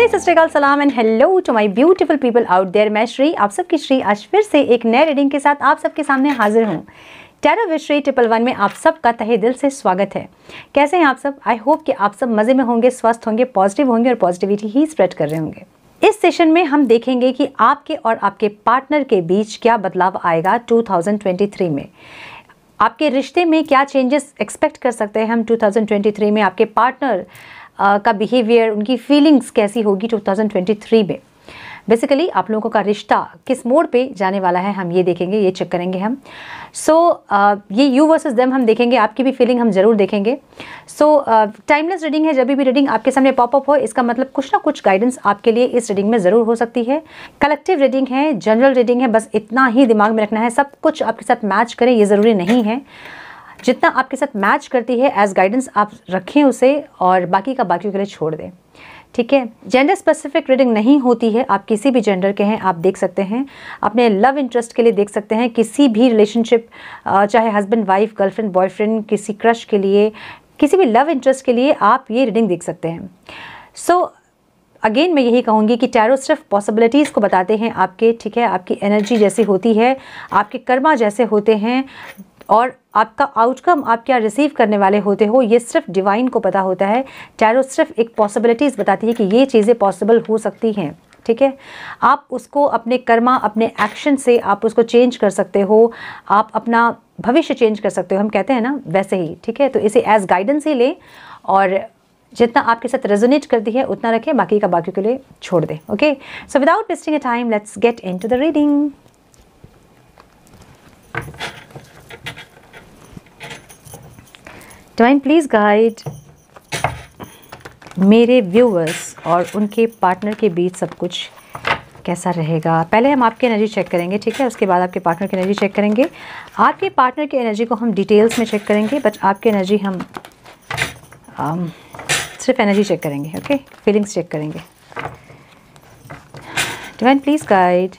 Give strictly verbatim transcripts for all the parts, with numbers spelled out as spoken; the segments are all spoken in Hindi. नमस्ते, सत श्री अकाल, सलाम and hello to my beautiful people out there. मैं श्री, आप सबकी श्री, आज फिर से एक नए रीडिंग के साथ आप सबके सामने हाजिर हूँ। टैरो विशरी एक सौ इक्यावन में आप सबका तहे दिल से स्वागत है। कैसे हैं आप सब? आई होप कि आप सब मज़े में होंगे, स्वस्थ होंगे, पॉजिटिव होंगे और पॉजिटिविटी ही स्प्रेड कर रहे होंगे। इस सेशन में हम देखेंगे कि आपके और आपके पार्टनर के बीच क्या बदलाव आएगा दो हज़ार तेईस में। आपके रिश्ते में क्या चेंजेस एक्सपेक्ट कर सकते हैं हम दो हज़ार तेईस में। आपके पार्टनर Uh, का बिहेवियर, उनकी फीलिंग्स कैसी होगी दो हज़ार तेईस में। बेसिकली आप लोगों का रिश्ता किस मोड़ पे जाने वाला है हम ये देखेंगे, ये चेक करेंगे हम। सो so, uh, ये यू वर्सेस देम हम देखेंगे, आपकी भी फीलिंग हम ज़रूर देखेंगे। सो टाइमलेस रीडिंग है, जब भी रीडिंग आपके सामने पॉपअप हो इसका मतलब कुछ ना कुछ गाइडेंस आपके लिए इस रीडिंग में ज़रूर हो सकती है। कलेक्टिव रीडिंग है, जनरल रीडिंग है, बस इतना ही दिमाग में रखना है। सब कुछ आपके साथ मैच करे ये ज़रूरी नहीं है, जितना आपके साथ मैच करती है एज गाइडेंस आप रखें उसे और बाकी का बाकियों के लिए छोड़ दें, ठीक है। जेंडर स्पेसिफिक रीडिंग नहीं होती है, आप किसी भी जेंडर के हैं आप देख सकते हैं। अपने लव इंटरेस्ट के लिए देख सकते हैं, किसी भी रिलेशनशिप, चाहे हस्बैंड वाइफ, गर्लफ्रेंड बॉयफ्रेंड, किसी क्रश के लिए, किसी भी लव इंटरेस्ट के लिए आप ये रीडिंग देख सकते हैं। सो so, अगेन मैं यही कहूँगी कि टैरो सिर्फ पॉसिबिलिटीज़ को बताते हैं आपके, ठीक है। आपकी एनर्जी जैसी होती है, आपके कर्मा जैसे होते हैं और आपका आउटकम आप क्या रिसीव करने वाले होते हो ये सिर्फ डिवाइन को पता होता है। टैरो सिर्फ एक पॉसिबिलिटीज़ बताती है कि ये चीज़ें पॉसिबल हो सकती हैं, ठीक है। आप उसको अपने कर्मा, अपने एक्शन से आप उसको चेंज कर सकते हो, आप अपना भविष्य चेंज कर सकते हो, हम कहते हैं ना वैसे ही, ठीक है। तो इसे एज गाइडेंस ही लें और जितना आपके साथ रेजोनेट करती है उतना रखें, बाकी का बाकी के लिए छोड़ दें, okay. So without wasting a time let's get into the reading. Divine please guide मेरे व्यूअर्स और उनके पार्टनर के बीच सब कुछ कैसा रहेगा। पहले हम आपकी एनर्जी चेक करेंगे, ठीक है, उसके बाद आपके पार्टनर की एनर्जी चेक करेंगे। आपके पार्टनर की एनर्जी को हम डिटेल्स में चेक करेंगे, बट आपकी एनर्जी हम आम, सिर्फ एनर्जी चेक करेंगे, ओके, फीलिंग्स चेक करेंगे। डिवाइन प्लीज़ गाइड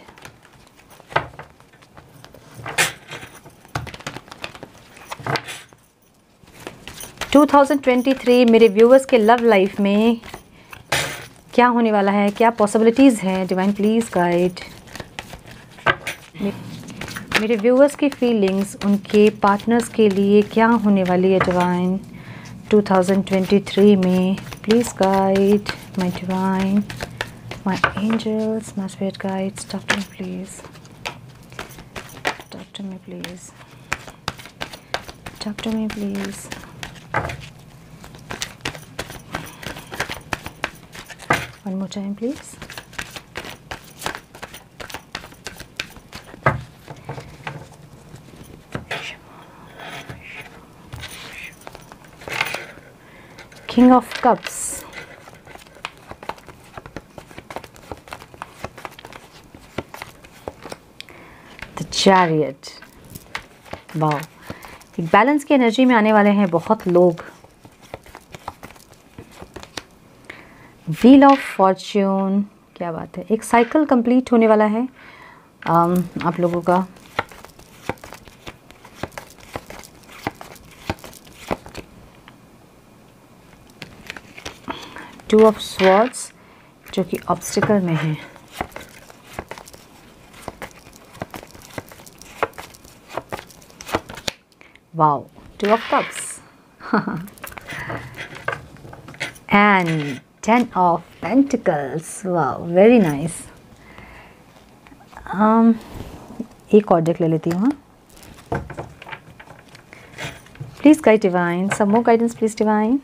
दो हज़ार तेईस मेरे व्यूअर्स के लव लाइफ में क्या होने वाला है, क्या पॉसिबिलिटीज़ हैं। डिवाइन प्लीज़ गाइड मेरे व्यूअर्स की फीलिंग्स उनके पार्टनर्स के लिए क्या होने वाली है डिवाइन दो हज़ार तेईस में। Please guide my divine, my angels, my spirit guides, talk to me please, talk to me please, talk to me please. One more time, please. King of Cups. The Chariot. Wow. एक बैलेंस की एनर्जी में आने वाले हैं बहुत लोग। व्हील ऑफ फॉर्च्यून, क्या बात है, एक साइकिल कंप्लीट होने वाला है um, आप लोगों का। टू ऑफ स्वॉर्ड्स जो कि ऑब्स्टिकल में है। Wow, two of cups and ten of pentacles. Wow, very nice. एक और देख ले लेती हूँ, please guide divine, some more guidance please divine,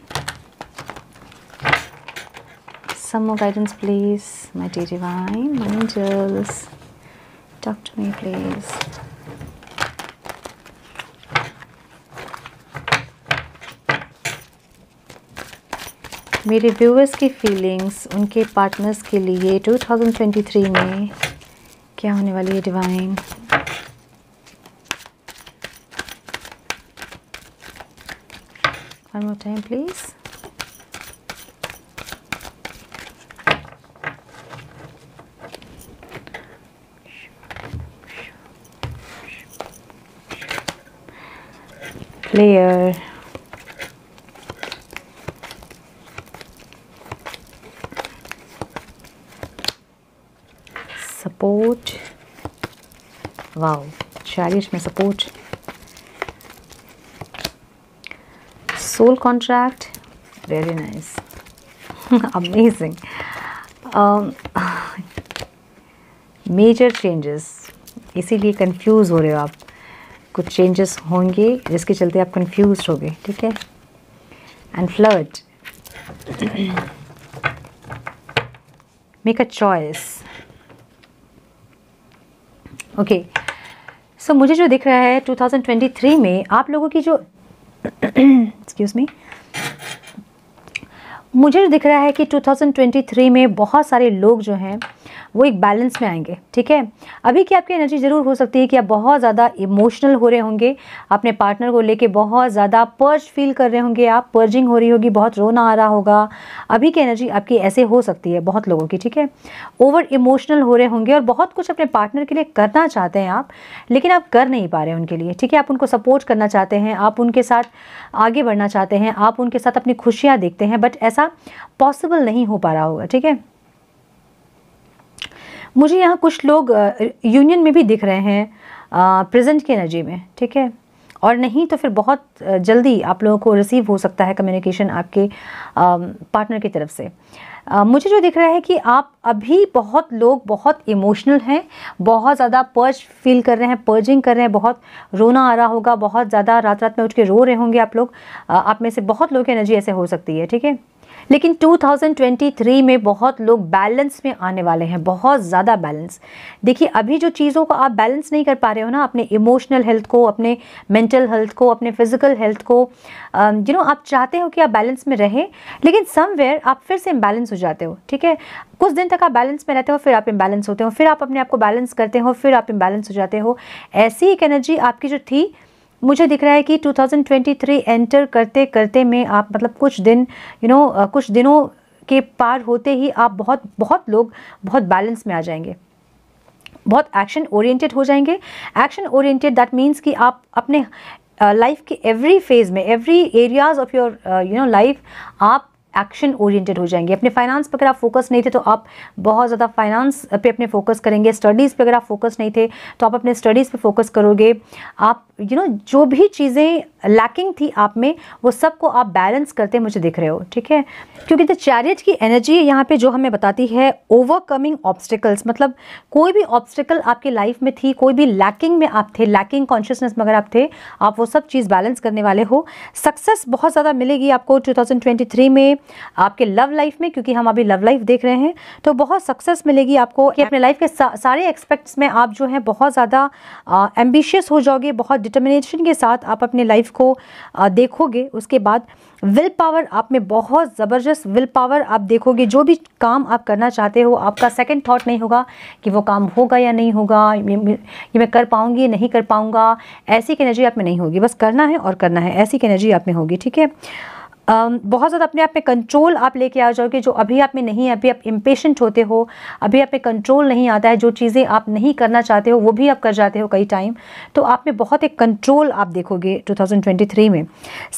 some more guidance please my dear divine, my angels, talk to me please. मेरे व्यूअर्स की फीलिंग्स उनके पार्टनर्स के लिए दो हज़ार तेईस में क्या होने वाली है divine. One more time please. Clear. Wow, शारीरिक में support, soul contract, very nice, amazing, major changes, इसीलिए कंफ्यूज हो रहे हो आप, कुछ चेंजेस होंगे जिसके चलते आप कंफ्यूज हो गए, ठीक है। And flirt, make a choice, okay. So मुझे जो दिख रहा है ट्वेंटी ट्वेंटी थ्री में आप लोगों की जो एक्सक्यूज मी मुझे जो दिख रहा है कि ट्वेंटी ट्वेंटी थ्री में बहुत सारे लोग जो हैं वो एक बैलेंस में आएंगे, ठीक है। अभी की आपकी एनर्जी ज़रूर हो सकती है कि आप बहुत ज़्यादा इमोशनल हो रहे होंगे, अपने पार्टनर को लेके बहुत ज़्यादा पर्ज फील कर रहे होंगे, आप पर्जिंग हो रही होगी, बहुत रोना आ रहा होगा। अभी की एनर्जी आपकी ऐसे हो सकती है बहुत लोगों की, ठीक है। ओवर इमोशनल हो रहे होंगे और बहुत कुछ अपने पार्टनर के लिए करना चाहते हैं आप, लेकिन आप कर नहीं पा रहे उनके लिए, ठीक है। आप उनको सपोर्ट करना चाहते हैं, आप उनके साथ आगे बढ़ना चाहते हैं, आप उनके साथ अपनी खुशियाँ देखते हैं, बट ऐसा पॉसिबल नहीं हो पा रहा होगा, ठीक है। मुझे यहाँ कुछ लोग यूनियन में भी दिख रहे हैं प्रेजेंट की एनर्जी में, ठीक है। और नहीं तो फिर बहुत जल्दी आप लोगों को रिसीव हो सकता है कम्युनिकेशन आपके पार्टनर की तरफ से। आ, मुझे जो दिख रहा है कि आप अभी बहुत लोग बहुत इमोशनल हैं, बहुत ज़्यादा पर्ज फील कर रहे हैं, पर्जिंग कर रहे हैं, बहुत रोना आ रहा होगा, बहुत ज़्यादा रात रात में उठ के रो रहे होंगे आप लोग। आ, आप में से बहुत लोगों की एनर्जी ऐसे हो सकती है, ठीक है। लेकिन ट्वेंटी ट्वेंटी थ्री में बहुत लोग बैलेंस में आने वाले हैं, बहुत ज़्यादा बैलेंस। देखिए अभी जो चीज़ों को आप बैलेंस नहीं कर पा रहे हो ना, अपने इमोशनल हेल्थ को, अपने मेंटल हेल्थ को, अपने फिजिकल हेल्थ को, यू नो आप चाहते हो कि आप बैलेंस में रहें, लेकिन समवेयर आप फिर से इम्बैलेंस हो जाते हो, ठीक है। कुछ दिन तक आप बैलेंस में रहते हो, फिर आप इम्बैलेंस होते हो, फिर आप अपने आप को बैलेंस करते हो, फिर आप इम्बैलेंस हो जाते हो। ऐसी एक एनर्जी आपकी जो थी, मुझे दिख रहा है कि ट्वेंटी ट्वेंटी थ्री एंटर करते करते में आप मतलब कुछ दिन यू नो कुछ दिनों के पार होते ही आप बहुत बहुत लोग बहुत बैलेंस में आ जाएंगे, बहुत एक्शन ओरिएंटेड हो जाएंगे। एक्शन ओरिएंटेड दैट मीन्स कि आप अपने लाइफ के एवरी फेज़ में, every areas of your you know life आप एक्शन ओरिएंटेड हो जाएंगे। अपने फाइनेंस पर अगर आप फोकस नहीं थे तो आप बहुत ज़्यादा फाइनेंस पे अपने फोकस करेंगे। स्टडीज़ पे अगर आप फोकस नहीं थे तो आप अपने स्टडीज़ पे फोकस करोगे। आप यू you नो know, जो भी चीज़ें लैकिंग थी आप में वो सब को आप बैलेंस करते मुझे दिख रहे हो, ठीक है। क्योंकि द चैरियट की एनर्जी यहाँ पे जो हमें बताती है ओवरकमिंग ऑब्स्टिकल्स, मतलब कोई भी ऑब्स्टिकल आपकी लाइफ में थी, कोई भी लैकिंग में आप थे, लैकिंग कॉन्शियसनेस में अगर आप थे, आप वो सब चीज़ बैलेंस करने वाले हो। सक्सेस बहुत ज़्यादा मिलेगी आपको ट्वेंटी ट्वेंटी थ्री में आपके लव लाइफ में, क्योंकि हम अभी लव लाइफ देख रहे हैं, तो बहुत सक्सेस मिलेगी आपको कि अपने लाइफ के सा, सारे एक्सपेक्ट्स में आप जो है बहुत ज़्यादा एम्बिशियस हो जाओगे, बहुत डिटर्मिनेशन के साथ आप अपने लाइफ को आ, देखोगे। उसके बाद विल पावर, आप में बहुत ज़बरदस्त विल पावर आप देखोगे। जो भी काम आप करना चाहते हो आपका सेकंड थॉट नहीं होगा कि वो काम होगा या नहीं होगा, ये मैं कर पाऊँगी नहीं कर पाऊँगा, ऐसी एनर्जी आप में नहीं होगी। बस करना है और करना है, ऐसी एनर्जी आप में होगी, ठीक है। Um, बहुत ज़्यादा अपने आप में कंट्रोल आप लेके आ जाओगे जो अभी आप में नहीं है। अभी आप इम्पेशेंट होते हो, अभी आप में कंट्रोल नहीं आता है, जो चीज़ें आप नहीं करना चाहते हो वो भी आप कर जाते हो कई टाइम, तो आप में बहुत एक कंट्रोल आप देखोगे ट्वेंटी ट्वेंटी थ्री में।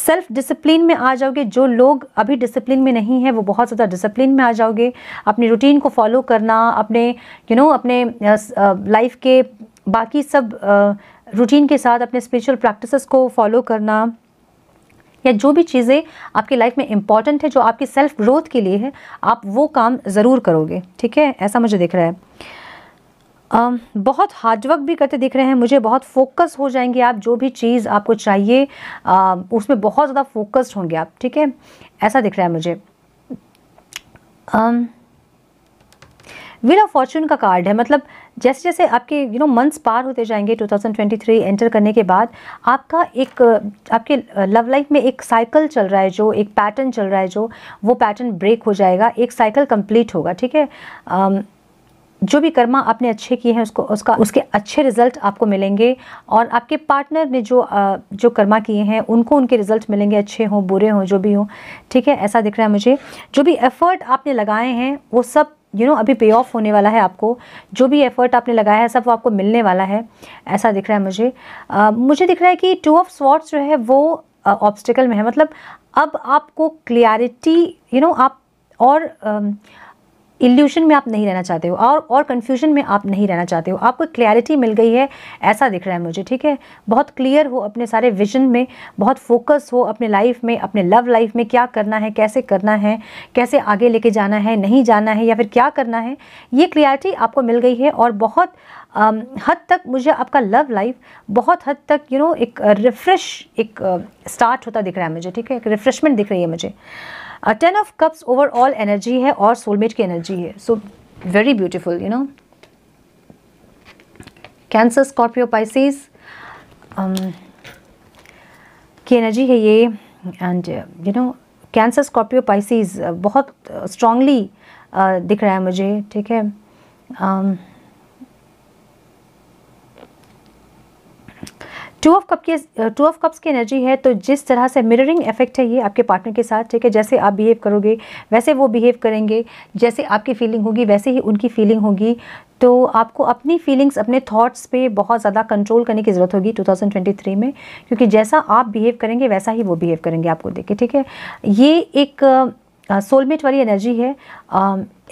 सेल्फ डिसिप्लिन में आ जाओगे, जो लोग अभी डिसिप्लिन में नहीं है वो बहुत ज़्यादा डिसिप्लिन में आ जाओगे। अपनी रूटीन को फॉलो करना, अपने यू नो अपने लाइफ के बाकी सब रूटीन के साथ अपने स्पिरिचुअल प्रैक्टिसेस को फॉलो करना, या जो भी चीज़ें आपकी लाइफ में इम्पॉर्टेंट है जो आपकी सेल्फ ग्रोथ के लिए है, आप वो काम ज़रूर करोगे, ठीक है। ऐसा मुझे दिख रहा है। Um, बहुत हार्डवर्क भी करते दिख रहे हैं मुझे, बहुत फोकस हो जाएंगे आप, जो भी चीज़ आपको चाहिए आ, उसमें बहुत ज़्यादा फोकस्ड होंगे आप, ठीक है। ऐसा दिख रहा है मुझे। um, व्हील ऑफ फॉर्चून का कार्ड है, मतलब जैसे जैसे आपके यू नो मंथ्स पार होते जाएंगे ट्वेंटी ट्वेंटी थ्री एंटर करने के बाद, आपका एक आपके लव लाइफ में एक साइकिल चल रहा है, जो एक पैटर्न चल रहा है, जो वो पैटर्न ब्रेक हो जाएगा, एक साइकिल कंप्लीट होगा, ठीक है। um, जो भी कर्मा आपने अच्छे किए हैं उसको उसका उसके अच्छे रिजल्ट आपको मिलेंगे, और आपके पार्टनर ने जो जो कर्मा किए हैं उनको उनके रिजल्ट मिलेंगे, अच्छे हों बुरे हों जो भी हों, ठीक है। ऐसा दिख रहा है मुझे। जो भी एफर्ट आपने लगाए हैं वो सब यू you नो know, अभी पे ऑफ होने वाला है आपको, जो भी एफर्ट आपने लगाया है सब वो आपको मिलने वाला है, ऐसा दिख रहा है मुझे। uh, मुझे दिख रहा है कि टू ऑफ स्वॉर्ड्स जो है वो ऑब्स्टिकल uh, में है, मतलब अब आपको क्लियरिटी यू नो आप और uh, इल्यूशन में आप नहीं रहना चाहते हो और और कन्फ्यूजन में आप नहीं रहना चाहते हो। आपको क्लैरिटी मिल गई है ऐसा दिख रहा है मुझे, ठीक है। बहुत क्लियर हो अपने सारे विजन में, बहुत फोकस हो अपने लाइफ में, अपने लव लाइफ में क्या करना है, कैसे करना है, कैसे आगे लेके जाना है, नहीं जाना है या फिर क्या करना है, ये क्लैरिटी आपको मिल गई है। और बहुत अम, हद तक मुझे आपका लव लाइफ बहुत हद तक यू नो एक रिफ़्रेश एक स्टार्ट होता दिख रहा है मुझे, ठीक है। एक रिफ़्रेशमेंट दिख रही है मुझे। Ten of cups overall energy है और सोलमेट की एनर्जी है। So very beautiful you know. Cancer, Scorpio, Pisces की एनर्जी है ये। And you know Cancer, Scorpio, Pisces बहुत स्ट्रांगली uh, दिख रहा है मुझे, ठीक है। um, टू ऑफ कप की टू ऑफ कप्स की एनर्जी है, तो जिस तरह से मिररिंग इफेक्ट है ये आपके पार्टनर के साथ, ठीक है। जैसे आप बिहेव करोगे वैसे वो बिहेव करेंगे, जैसे आपकी फीलिंग होगी वैसे ही उनकी फीलिंग होगी। तो आपको अपनी फीलिंग्स, अपने थॉट्स पे बहुत ज़्यादा कंट्रोल करने की ज़रूरत होगी ट्वेंटी ट्वेंटी थ्री में, क्योंकि जैसा आप बिहेव करेंगे वैसा ही वो बिहेव करेंगे आपको देख के, ठीक है। ये एक सोलमेट uh, वाली एनर्जी है,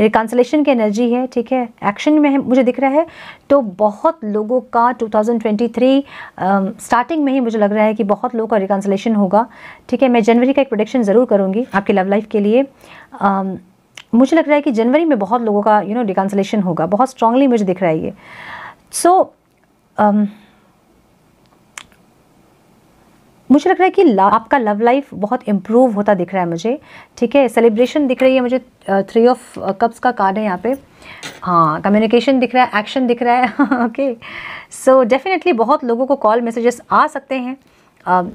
रिकन्सिलेशन uh, की एनर्जी है, ठीक है। एक्शन में है, मुझे दिख रहा है। तो बहुत लोगों का twenty twenty three starting uh, में ही मुझे लग रहा है कि बहुत लोगों का रिकन्सिलेशन होगा, ठीक है। मैं जनवरी का एक प्रेडिक्शन ज़रूर करूँगी आपके लव लाइफ के लिए। uh, मुझे लग रहा है कि जनवरी में बहुत लोगों का यू नो रिकन्सिलेशन होगा, बहुत स्ट्रांगली मुझे दिख रहा है ये। सो so, um, मुझे लग रहा है कि आपका लव लाइफ बहुत इम्प्रूव होता दिख रहा है मुझे, ठीक है। सेलिब्रेशन दिख रही है मुझे, थ्री ऑफ कप्स का कार्ड है यहाँ पे। हाँ, कम्युनिकेशन दिख रहा है, एक्शन दिख रहा है। ओके, सो डेफिनेटली बहुत लोगों को कॉल मैसेजेस आ सकते हैं uh,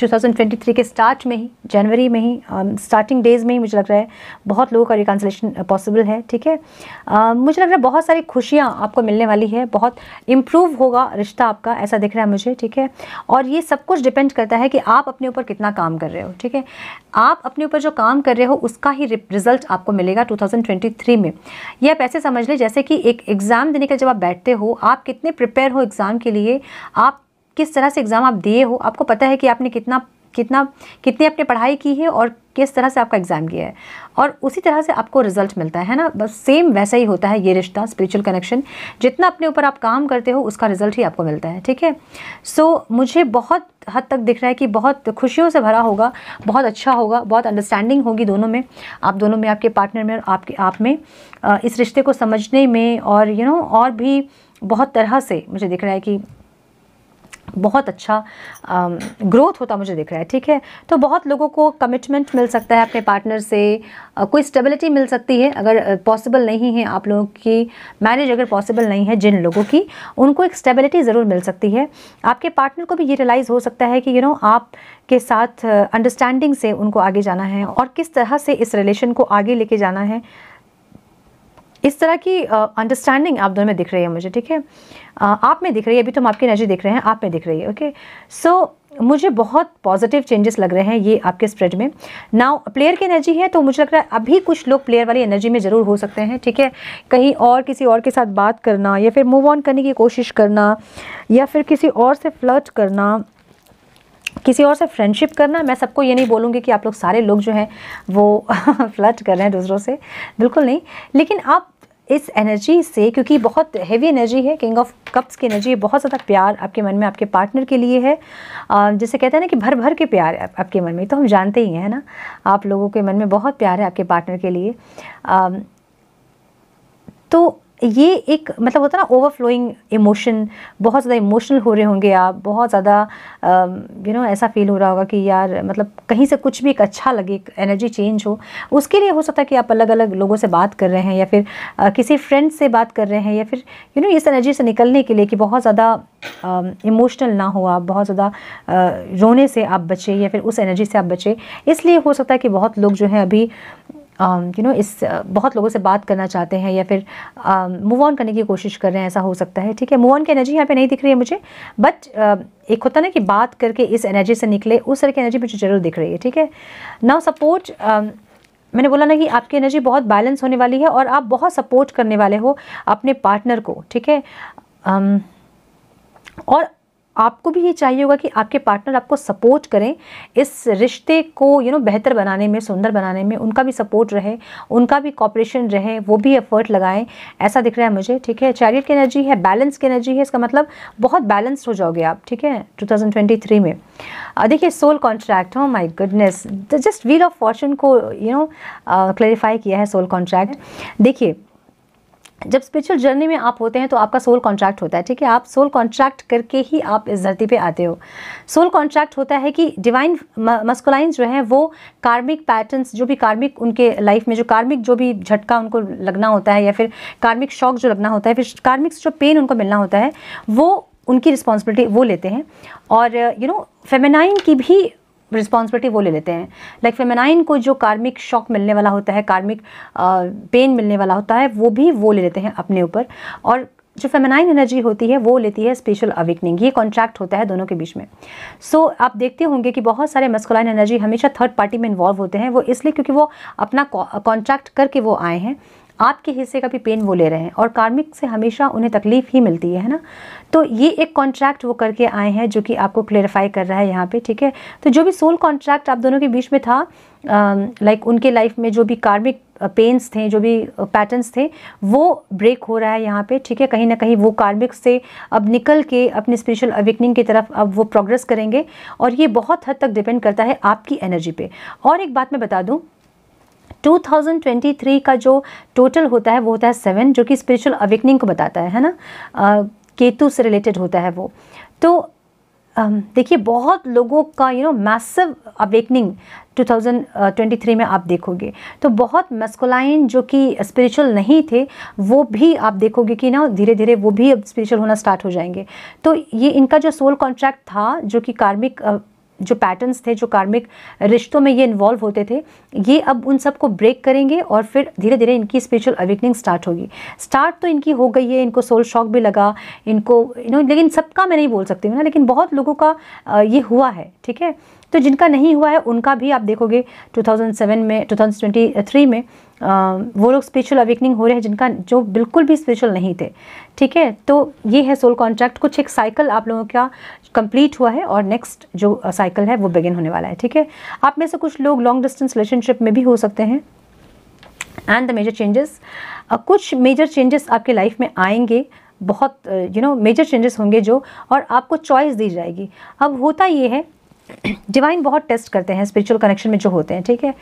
ट्वेंटी ट्वेंटी थ्री के स्टार्ट में ही, जनवरी में ही, स्टार्टिंग um, डेज़ में ही मुझे लग रहा है बहुत लोगों का रिकन्सिलेशन पॉसिबल है, ठीक है। uh, मुझे लग रहा है बहुत सारी खुशियाँ आपको मिलने वाली है, बहुत इम्प्रूव होगा रिश्ता आपका, ऐसा दिख रहा है मुझे, ठीक है। और ये सब कुछ डिपेंड करता है कि आप अपने ऊपर कितना काम कर रहे हो, ठीक है। आप अपने ऊपर जो काम कर रहे हो उसका ही रिजल्ट आपको मिलेगा ट्वेंटी ट्वेंटी थ्री में। यह आप ऐसे समझ लें जैसे कि एक एग्ज़ाम देने के लिए जब आप बैठते हो, आप कितने प्रिपेयर हो एग्ज़ाम के लिए, आप किस तरह से एग्ज़ाम आप दिए हो, आपको पता है कि आपने कितना कितना कितनी आपने पढ़ाई की है और किस तरह से आपका एग्ज़ाम गया है, और उसी तरह से आपको रिजल्ट मिलता है ना। बस सेम वैसा ही होता है ये रिश्ता, स्पिरिचुअल कनेक्शन। जितना अपने ऊपर आप काम करते हो उसका रिजल्ट ही आपको मिलता है, ठीक है। सो so, मुझे बहुत हद तक दिख रहा है कि बहुत खुशियों से भरा होगा, बहुत अच्छा होगा, बहुत अंडरस्टैंडिंग होगी दोनों में, आप दोनों में, आपके पार्टनर में और आपके आप में, इस रिश्ते को समझने में। और यू नो और भी बहुत तरह से मुझे दिख रहा है कि बहुत अच्छा ग्रोथ होता मुझे दिख रहा है, ठीक है। तो बहुत लोगों को कमिटमेंट मिल सकता है अपने पार्टनर से, आ, कोई स्टेबिलिटी मिल सकती है अगर पॉसिबल नहीं है आप लोगों की मैरिज, अगर पॉसिबल नहीं है जिन लोगों की, उनको एक स्टेबिलिटी ज़रूर मिल सकती है। आपके पार्टनर को भी ये रियलाइज़ हो सकता है कि यू नो आप के साथ अंडरस्टैंडिंग से उनको आगे जाना है और किस तरह से इस रिलेशन को आगे लेके जाना है, इस तरह की अंडरस्टैंडिंग uh, आप दोनों में दिख रही है मुझे, ठीक है। uh, आप में दिख रही है, अभी तो हम आपकी एनर्जी देख रहे हैं, आप में दिख रही है। ओके, सो मुझे बहुत पॉजिटिव चेंजेस लग रहे हैं ये आपके स्प्रेड में। नाउ प्लेयर की एनर्जी है, तो मुझे लग रहा है अभी कुछ लोग प्लेयर वाली एनर्जी में ज़रूर हो सकते हैं, ठीक है। कहीं और किसी और के साथ बात करना या फिर मूव ऑन करने की कोशिश करना या फिर किसी और से फ्लर्ट करना, किसी और से फ्रेंडशिप करना। मैं सबको ये नहीं बोलूँगी कि आप लोग सारे लोग जो हैं वो फ्लर्ट कर रहे हैं दूसरों से, बिल्कुल नहीं। लेकिन आप इस एनर्जी से, क्योंकि बहुत हेवी एनर्जी है, किंग ऑफ कप्स की एनर्जी है, बहुत ज़्यादा प्यार आपके मन में आपके पार्टनर के लिए है। जैसे कहते हैं ना कि भर भर के प्यार है आपके मन में, तो हम जानते ही हैं ना आप लोगों के मन में बहुत प्यार है आपके पार्टनर के लिए। तो ये एक मतलब होता है ना ओवरफ्लोइंग इमोशन, बहुत ज़्यादा इमोशनल हो रहे होंगे आप, बहुत ज़्यादा यू नो ऐसा फील हो रहा होगा कि यार मतलब कहीं से कुछ भी एक अच्छा लगे, एनर्जी चेंज हो। उसके लिए हो सकता है कि आप अलग अलग लोगों से बात कर रहे हैं या फिर uh, किसी फ्रेंड से बात कर रहे हैं, या फिर यू नो इस एनर्जी से निकलने के लिए कि बहुत ज़्यादा इमोशनल uh, ना हो आप, बहुत ज़्यादा uh, रोने से आप बचें या फिर उस एनर्जी से आप बचें। इसलिए हो सकता है कि बहुत लोग जो हैं अभी you um, know you know, इस बहुत लोगों से बात करना चाहते हैं या फिर मूव uh, ऑन करने की कोशिश कर रहे हैं, ऐसा हो सकता है, ठीक है। मूव ऑन की एनर्जी यहाँ पे नहीं दिख रही है मुझे, बट uh, एक होता ना कि बात करके इस एनर्जी से निकले, उस तरह की एनर्जी मुझे जरूर दिख रही है, ठीक है। नाउ सपोर्ट, मैंने बोला ना कि आपकी एनर्जी बहुत बैलेंस होने वाली है और आप बहुत सपोर्ट करने वाले हो अपने पार्टनर को, ठीक है। um, और आपको भी ये चाहिए होगा कि आपके पार्टनर आपको सपोर्ट करें इस रिश्ते को यू नो बेहतर बनाने में, सुंदर बनाने में। उनका भी सपोर्ट रहे, उनका भी कॉपरेशन रहे, वो भी एफर्ट लगाएं, ऐसा दिख रहा है मुझे। ठीक है, चैरियट की एनर्जी है, बैलेंस की एनर्जी है, इसका मतलब बहुत बैलेंस्ड हो जाओगे आप। ठीक है, टू थाउजेंड ट्वेंटी थ्री में देखिए soul contract, oh my goodness, just wheel of fortune को यू नो क्लैरिफाई किया है सोल कॉन्ट्रैक्ट। देखिए जब स्पिरिचुअल जर्नी में आप होते हैं तो आपका सोल कॉन्ट्रैक्ट होता है। ठीक है, आप सोल कॉन्ट्रैक्ट करके ही आप इस धरती पे आते हो। सोल कॉन्ट्रैक्ट होता है कि डिवाइन मस्कुलाइन जो है वो कार्मिक पैटर्न्स, जो भी कार्मिक उनके लाइफ में जो कार्मिक जो भी झटका उनको लगना होता है या फिर कार्मिक शॉक जो लगना होता है, फिर कार्मिक जो पेन उनको मिलना होता है, वो उनकी रिस्पॉन्सिबिलिटी वो लेते हैं। और यू नो फेमिनाइन की भी रिस्पॉन्सिबिलिटी वो ले लेते हैं। लाइक फेमिनाइन को जो कार्मिक शॉक मिलने वाला होता है, कार्मिक पेन मिलने वाला होता है, वो भी वो ले लेते हैं अपने ऊपर। और जो फेमिनाइन एनर्जी होती है वो लेती है स्पेशल अवेकनिंग। ये कॉन्ट्रैक्ट होता है दोनों के बीच में। सो so, आप देखते होंगे कि बहुत सारे मस्कुलाइन एनर्जी हमेशा थर्ड पार्टी में इन्वॉल्व होते हैं। वो इसलिए क्योंकि वो अपना कॉन्ट्रैक्ट करके वो आए हैं, आपके हिस्से का भी पेन वो ले रहे हैं और कार्मिक से हमेशा उन्हें तकलीफ ही मिलती है, है ना। तो ये एक कॉन्ट्रैक्ट वो करके आए हैं जो कि आपको क्लेरिफाई कर रहा है यहाँ पे। ठीक है, तो जो भी सोल कॉन्ट्रैक्ट आप दोनों के बीच में था, लाइक उनके लाइफ में जो भी कार्मिक पेन्स थे, जो भी पैटर्न्स थे, वो ब्रेक हो रहा है यहाँ पे। ठीक है, कहीं ना कहीं वो कार्मिक से अब निकल के अपने स्पिरिचुअल अवेकनिंग की तरफ अब वो प्रोग्रेस करेंगे। और ये बहुत हद तक डिपेंड करता है आपकी एनर्जी पे। और एक बात मैं बता दूँ, टू थाउजेंड ट्वेंटी थ्री का जो टोटल होता है वो होता है सेवन, जो कि स्पिरिचुअल अवेकनिंग को बताता है है ना। आ, केतु से रिलेटेड होता है वो। तो देखिए बहुत लोगों का you know massive awakening two thousand twenty three में आप देखोगे। तो बहुत मस्कुलाइन जो कि स्पिरिचुअल नहीं थे वो भी आप देखोगे कि ना धीरे धीरे वो भी अब स्पिरिचुअल होना स्टार्ट हो जाएंगे। तो ये इनका जो सोल कॉन्ट्रैक्ट था, जो कि कार्मिक जो पैटर्न्स थे, जो कार्मिक रिश्तों में ये इन्वॉल्व होते थे, ये अब उन सबको ब्रेक करेंगे और फिर धीरे धीरे इनकी स्पिरिचुअल अवेकनिंग स्टार्ट होगी। स्टार्ट तो इनकी हो गई है, इनको सोल शॉक भी लगा, इनको यू नो, लेकिन सबका मैं नहीं बोल सकती हूँ ना, लेकिन बहुत लोगों का ये हुआ है। ठीक है, तो जिनका नहीं हुआ है उनका भी आप देखोगे टू थाउजेंड सेवन में, टू थाउजेंड ट्वेंटी थ्री में आ, वो लोग स्पिरिचुअल अवेकनिंग हो रहे हैं जिनका जो बिल्कुल भी स्पिरिचुअल नहीं थे। ठीक है, तो ये है सोल कॉन्ट्रैक्ट। कुछ एक साइकिल आप लोगों का कंप्लीट हुआ है और नेक्स्ट जो साइकिल है वो बिगिन होने वाला है। ठीक है, आप में से कुछ लोग लॉन्ग डिस्टेंस रिलेशनशिप में भी हो सकते हैं। एंड द मेजर चेंजेस, कुछ मेजर चेंजेस आपके लाइफ में आएंगे, बहुत यू नो मेजर चेंजेस होंगे जो, और आपको चॉइस दी जाएगी। अब होता ये है डिवाइन बहुत टेस्ट करते हैं स्पिरिचुअल कनेक्शन में जो होते हैं। ठीक है,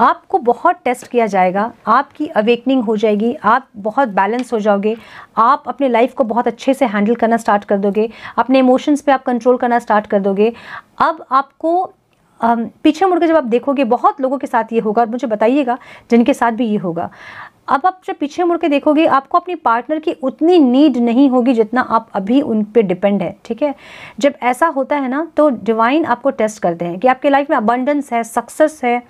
आपको बहुत टेस्ट किया जाएगा, आपकी अवेकनिंग हो जाएगी, आप बहुत बैलेंस हो जाओगे, आप अपने लाइफ को बहुत अच्छे से हैंडल करना स्टार्ट कर दोगे, अपने इमोशंस पे आप कंट्रोल करना स्टार्ट कर दोगे। अब आपको पीछे मुड़कर जब आप देखोगे, बहुत लोगों के साथ ये होगा और मुझे बताइएगा जिनके साथ भी ये होगा, अब आप जब पीछे मुड़ के देखोगे आपको अपने पार्टनर की उतनी नीड नहीं होगी जितना आप अभी उन पे डिपेंड है। ठीक है, जब ऐसा होता है ना तो डिवाइन आपको टेस्ट करते हैं कि आपके लाइफ में अबंडेंस है, सक्सेस है,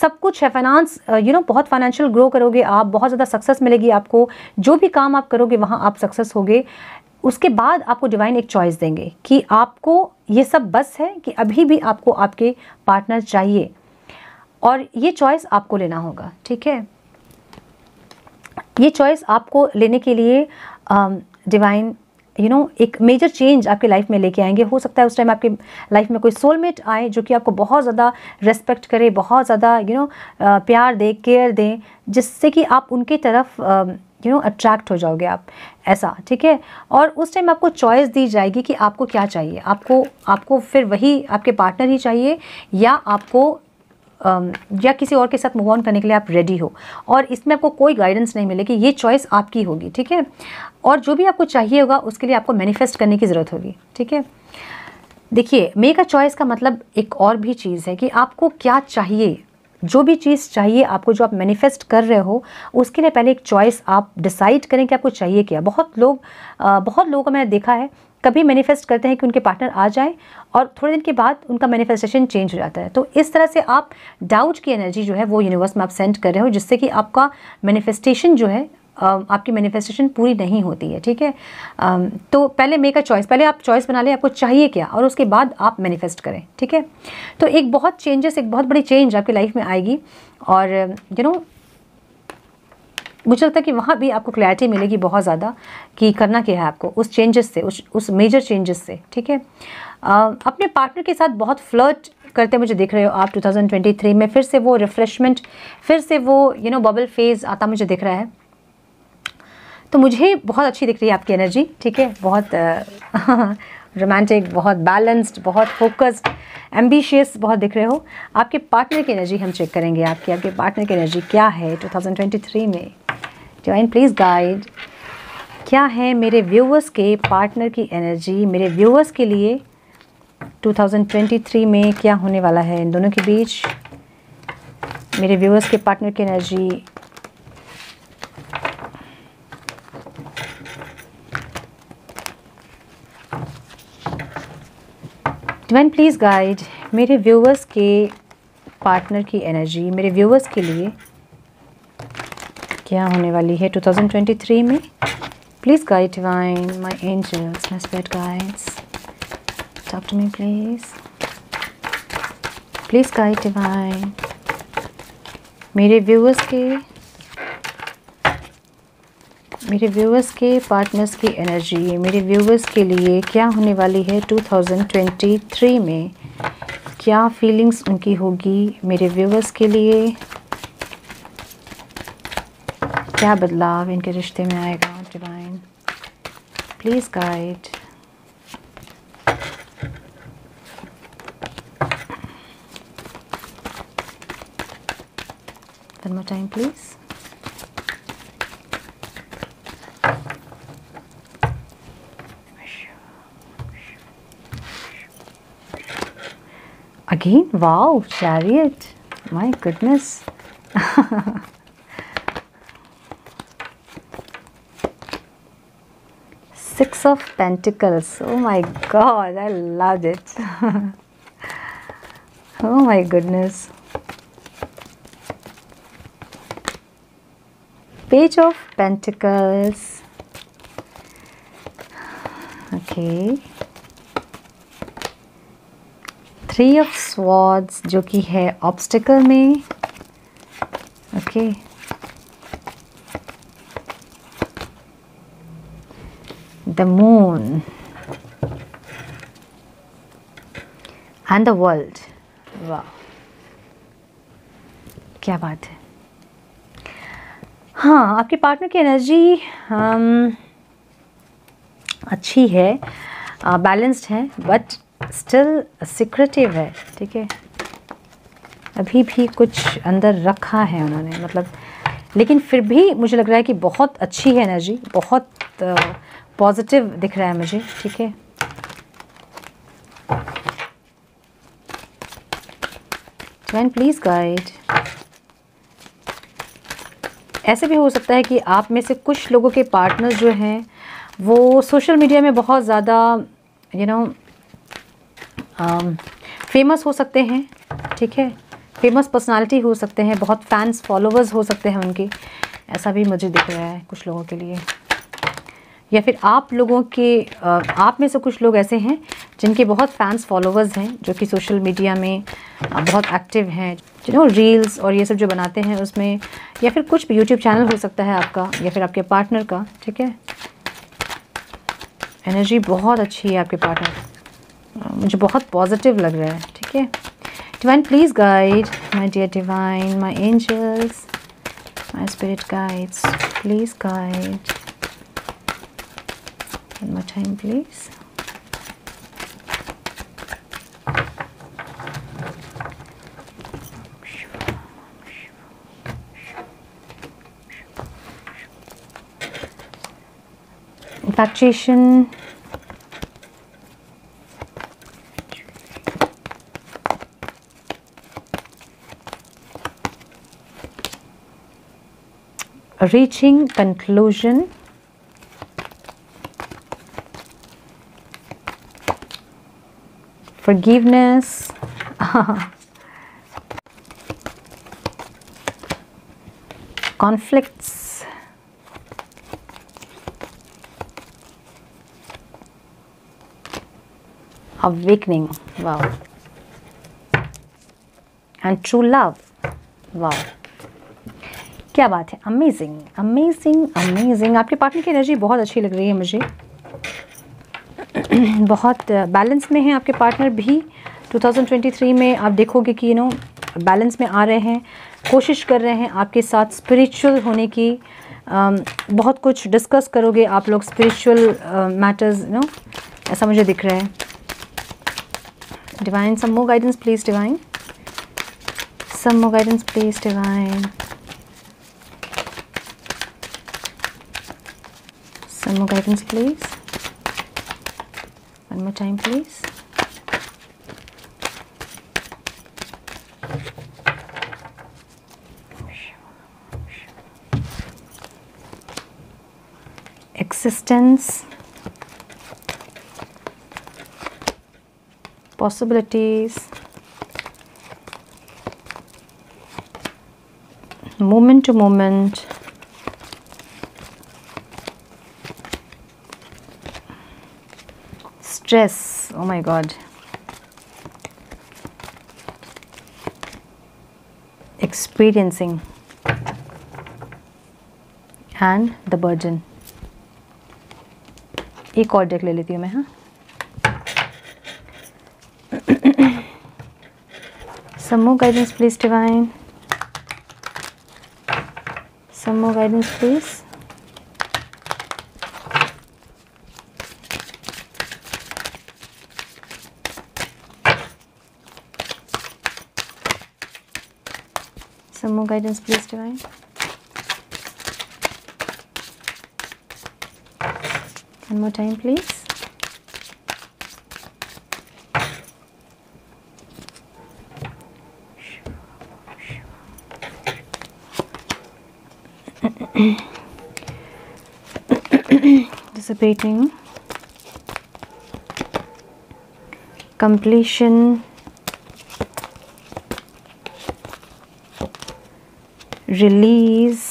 सब कुछ है, फाइनेंस यू नो बहुत फाइनेंशियल ग्रो करोगे आप, बहुत ज़्यादा सक्सेस मिलेगी आपको, जो भी काम आप करोगे वहाँ आप सक्सेस होगे। उसके बाद आपको डिवाइन एक चॉइस देंगे कि आपको ये सब बस है कि अभी भी आपको आपके पार्टनर चाहिए, और ये चॉइस आपको लेना होगा। ठीक है, ये चॉइस आपको लेने के लिए डिवाइन यू नो एक मेजर चेंज आपके लाइफ में लेके आएंगे। हो सकता है उस टाइम आपके लाइफ में कोई सोलमेट आए जो कि आपको बहुत ज़्यादा रेस्पेक्ट करे, बहुत ज़्यादा यू नो प्यार दे, केयर दे, जिससे कि आप उनके तरफ uh, यू नो अट्रैक्ट हो जाओगे आप, ऐसा। ठीक है, और उस टाइम आपको चॉइस दी जाएगी कि आपको क्या चाहिए, आपको आपको फिर वही आपके पार्टनर ही चाहिए या आपको या किसी और के साथ मूव ऑन करने के लिए आप रेडी हो। और इसमें आपको कोई गाइडेंस नहीं मिलेगी, ये चॉइस आपकी होगी। ठीक है, और जो भी आपको चाहिए होगा उसके लिए आपको मैनिफेस्ट करने की ज़रूरत होगी। ठीक है, देखिए मेक अ चॉइस का मतलब एक और भी चीज़ है कि आपको क्या चाहिए, जो भी चीज़ चाहिए आपको, जो आप मैनिफेस्ट कर रहे हो, उसके लिए पहले एक चॉइस आप डिसाइड करें कि आपको चाहिए क्या। बहुत लोग बहुत लोगों को मैंने देखा है कभी मैनिफेस्ट करते हैं कि उनके पार्टनर आ जाए और थोड़े दिन के बाद उनका मैनिफेस्टेशन चेंज हो जाता है। तो इस तरह से आप डाउट की एनर्जी जो है वो यूनिवर्स में आप सेंड कर रहे हो, जिससे कि आपका मैनिफेस्टेशन जो है, आपकी मैनिफेस्टेशन पूरी नहीं होती है। ठीक है, तो पहले मेक अ चॉइस, पहले आप चॉइस बना लें आपको चाहिए क्या, और उसके बाद आप मैनिफेस्ट करें। ठीक है, तो एक बहुत चेंजेस, एक बहुत बड़ी चेंज आपकी लाइफ में आएगी। और यू नो मुझे लगता है कि वहाँ भी आपको क्लैरिटी मिलेगी बहुत ज़्यादा कि करना क्या है आपको उस चेंजेस से, उस उस मेजर चेंजेस से। ठीक है, अपने पार्टनर के साथ बहुत फ्लर्ट करते मुझे दिख रहे हो आप दो हज़ार तेईस में। फिर से वो रिफ्रेशमेंट, फिर से वो यू नो बबल फेज आता मुझे दिख रहा है। तो मुझे बहुत अच्छी दिख रही है आपकी एनर्जी। ठीक है, बहुत रोमांटिक, बहुत बैलेंस्ड, बहुत फोकस्ड, एम्बिशियस बहुत दिख रहे हो। आपके पार्टनर की एनर्जी हम चेक करेंगे, आपकी आपके पार्टनर की एनर्जी क्या है दो हज़ार तेईस में। डिवाइन प्लीज़ गाइड, क्या है मेरे व्यूअर्स के पार्टनर की एनर्जी, मेरे व्यूअर्स के लिए दो हज़ार तेईस में क्या होने वाला है इन दोनों के बीच। मेरे व्यूअर्स के पार्टनर की एनर्जी, डिवाइन प्लीज़ गाइड, मेरे व्यूअर्स के पार्टनर की एनर्जी, मेरे व्यूअर्स के लिए क्या होने वाली है दो हज़ार तेईस में। Please guide divine, my angels, my spirit guides, talk to me please. Please guide divine, मेरे व्यूअर्स के मेरे व्यूअर्स के पार्टनर्स की एनर्जी, मेरे व्यूअर्स के लिए क्या होने वाली है दो हज़ार तेईस में। क्या फीलिंग्स उनकी होगी मेरे व्यूअर्स के लिए, क्या बदलाव इनके रिश्ते में आएगा। Divine please guide, one more time please. Again, wow, chariot, my goodness. Six of Pentacles, oh my god, I loved it. Oh my goodness. Page of Pentacles, okay. Three of swords जो कि है ऑब्स्टिकल में, okay. The moon and the world, वाह क्या बात है। हाँ, आपके पार्टनर की एनर्जी um, अच्छी है, बैलेंस्ड uh, है, बट स्टिल सीक्रेटिव है। ठीक है, अभी भी कुछ अंदर रखा है उन्होंने, मतलब, लेकिन फिर भी मुझे लग रहा है कि बहुत अच्छी है एनर्जी, बहुत पॉजिटिव uh, दिख रहा है मुझे। ठीक है, डिवाइन प्लीज़ गाइड, ऐसे भी हो सकता है कि आप में से कुछ लोगों के पार्टनर्स जो हैं वो सोशल मीडिया में बहुत ज़्यादा यू नो फेमस um, हो सकते हैं। ठीक है, फेमस पर्सनालिटी हो सकते हैं, बहुत फैंस फॉलोअर्स हो सकते हैं उनके, ऐसा भी मुझे दिख रहा है कुछ लोगों के लिए। या फिर आप लोगों के आप में से कुछ लोग ऐसे हैं जिनके बहुत फैंस फॉलोअर्स हैं, जो कि सोशल मीडिया में बहुत एक्टिव हैं, यू नो रील्स और ये सब जो बनाते हैं उसमें, या फिर कुछ यूट्यूब चैनल हो सकता है आपका या फिर आपके पार्टनर का। ठीक है, एनर्जी बहुत अच्छी है आपके पार्टनर, मुझे बहुत पॉजिटिव लग रहा है। ठीक है, divine please guide, my dear divine, my angels, my spirit guides, please guide, one more time please. Infatuation, reaching conclusion, forgiveness, conflicts, awakening, wow, and true love, wow। क्या बात है, अमेजिंग अमेजिंग अमेजिंग। आपके पार्टनर की एनर्जी बहुत अच्छी लग रही है मुझे, बहुत बैलेंस में है आपके पार्टनर भी। दो हज़ार तेईस में आप देखोगे कि यू नो बैलेंस में आ रहे हैं, कोशिश कर रहे हैं आपके साथ स्पिरिचुअल होने की, बहुत कुछ डिस्कस करोगे आप लोग स्पिरिचुअल मैटर्स, यू नो ऐसा मुझे दिख रहा है। Divine some more guidance please, divine some more guidance please divine some more guidance please, one more time please. Existence, possibilities, moment to moment, stress, oh my god, experiencing, and the burden. एक और डेक ले लेती हूँ मैं। हाँ, some more guidance please divine, some more guidance please. Some more guidance please divine One more time, please. Dissipating, completion, release.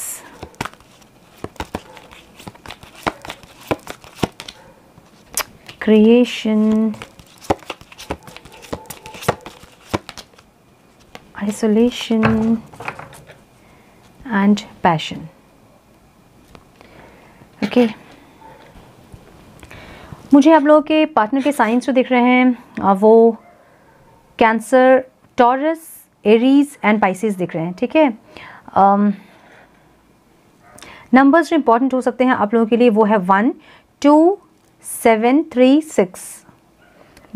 Creation, isolation, and passion. Okay. मुझे आप लोगों के पार्टनर के साइंस जो दिख रहे हैं वो Cancer, Taurus, Aries and Pisces दिख रहे हैं। ठीक है, नंबर्स जो इम्पोर्टेंट हो सकते हैं आप लोगों के लिए वो है one, two, seven, three, six.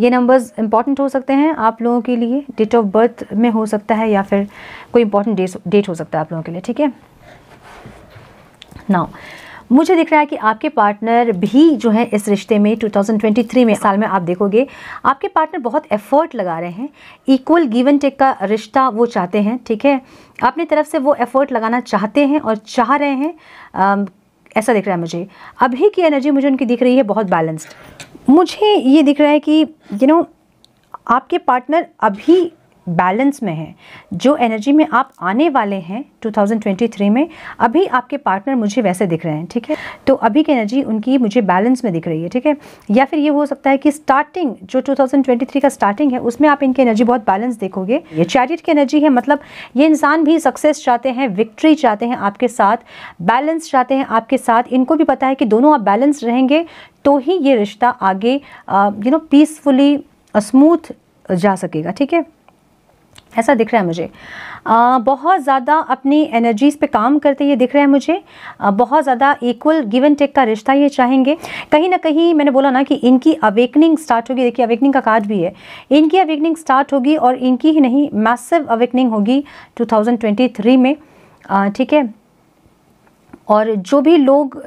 ये नंबर्स इम्पॉर्टेंट हो सकते हैं आप लोगों के लिए, डेट ऑफ बर्थ में हो सकता है या फिर कोई इम्पॉर्टेंट डेट हो सकता है आप लोगों के लिए। ठीक है, नाउ मुझे दिख रहा है कि आपके पार्टनर भी जो है इस रिश्ते में दो हज़ार तेईस में साल में आप देखोगे आपके पार्टनर बहुत एफर्ट लगा रहे हैं, इक्वल गिव एंड टेक का रिश्ता वो चाहते हैं। ठीक है, अपनी तरफ से वो एफर्ट लगाना चाहते हैं और चाह रहे हैं, आम, ऐसा दिख रहा है मुझे। अभी की एनर्जी मुझे उनकी दिख रही है बहुत बैलेंस्ड। मुझे ये दिख रहा है कि यू नो आपके पार्टनर अभी बैलेंस में हैं, जो एनर्जी में आप आने वाले हैं दो हज़ार तेईस में अभी आपके पार्टनर मुझे वैसे दिख रहे हैं। ठीक है, तो अभी की एनर्जी उनकी मुझे बैलेंस में दिख रही है। ठीक है, या फिर ये हो सकता है कि स्टार्टिंग जो दो हज़ार तेईस का स्टार्टिंग है उसमें आप इनकी एनर्जी बहुत बैलेंस देखोगे। ये चैरियट की एनर्जी है, मतलब ये इंसान भी सक्सेस चाहते हैं, विक्ट्री चाहते हैं आपके साथ, बैलेंस चाहते हैं आपके साथ। इनको भी पता है कि दोनों आप बैलेंस रहेंगे तो ही ये रिश्ता आगे यू नो पीसफुली स्मूथ जा सकेगा। ठीक है, ऐसा दिख रहा है मुझे। आ, बहुत ज़्यादा अपनी एनर्जीज़ पे काम करते ये दिख रहा है मुझे। आ, बहुत ज़्यादा इक्वल गिव एंड टेक का रिश्ता ये चाहेंगे। कहीं ना कहीं मैंने बोला ना कि इनकी अवेकनिंग स्टार्ट होगी। देखिए अवेकनिंग का कार्ड भी है, इनकी अवेकनिंग स्टार्ट होगी और इनकी ही नहीं मैसिव अवेकनिंग होगी दो हज़ार तेईस में। आ, ठीक है, और जो भी लोग आ,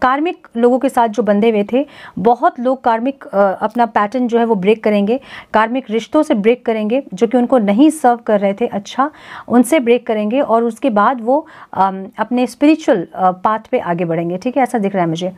कार्मिक लोगों के साथ जो बंधे हुए थे, बहुत लोग कार्मिक आ, अपना पैटर्न जो है वो ब्रेक करेंगे, कार्मिक रिश्तों से ब्रेक करेंगे जो कि उनको नहीं सर्व कर रहे थे अच्छा, उनसे ब्रेक करेंगे और उसके बाद वो आ, अपने स्पिरिचुअल पाथ पे आगे बढ़ेंगे। ठीक है, ऐसा दिख रहा है मुझे।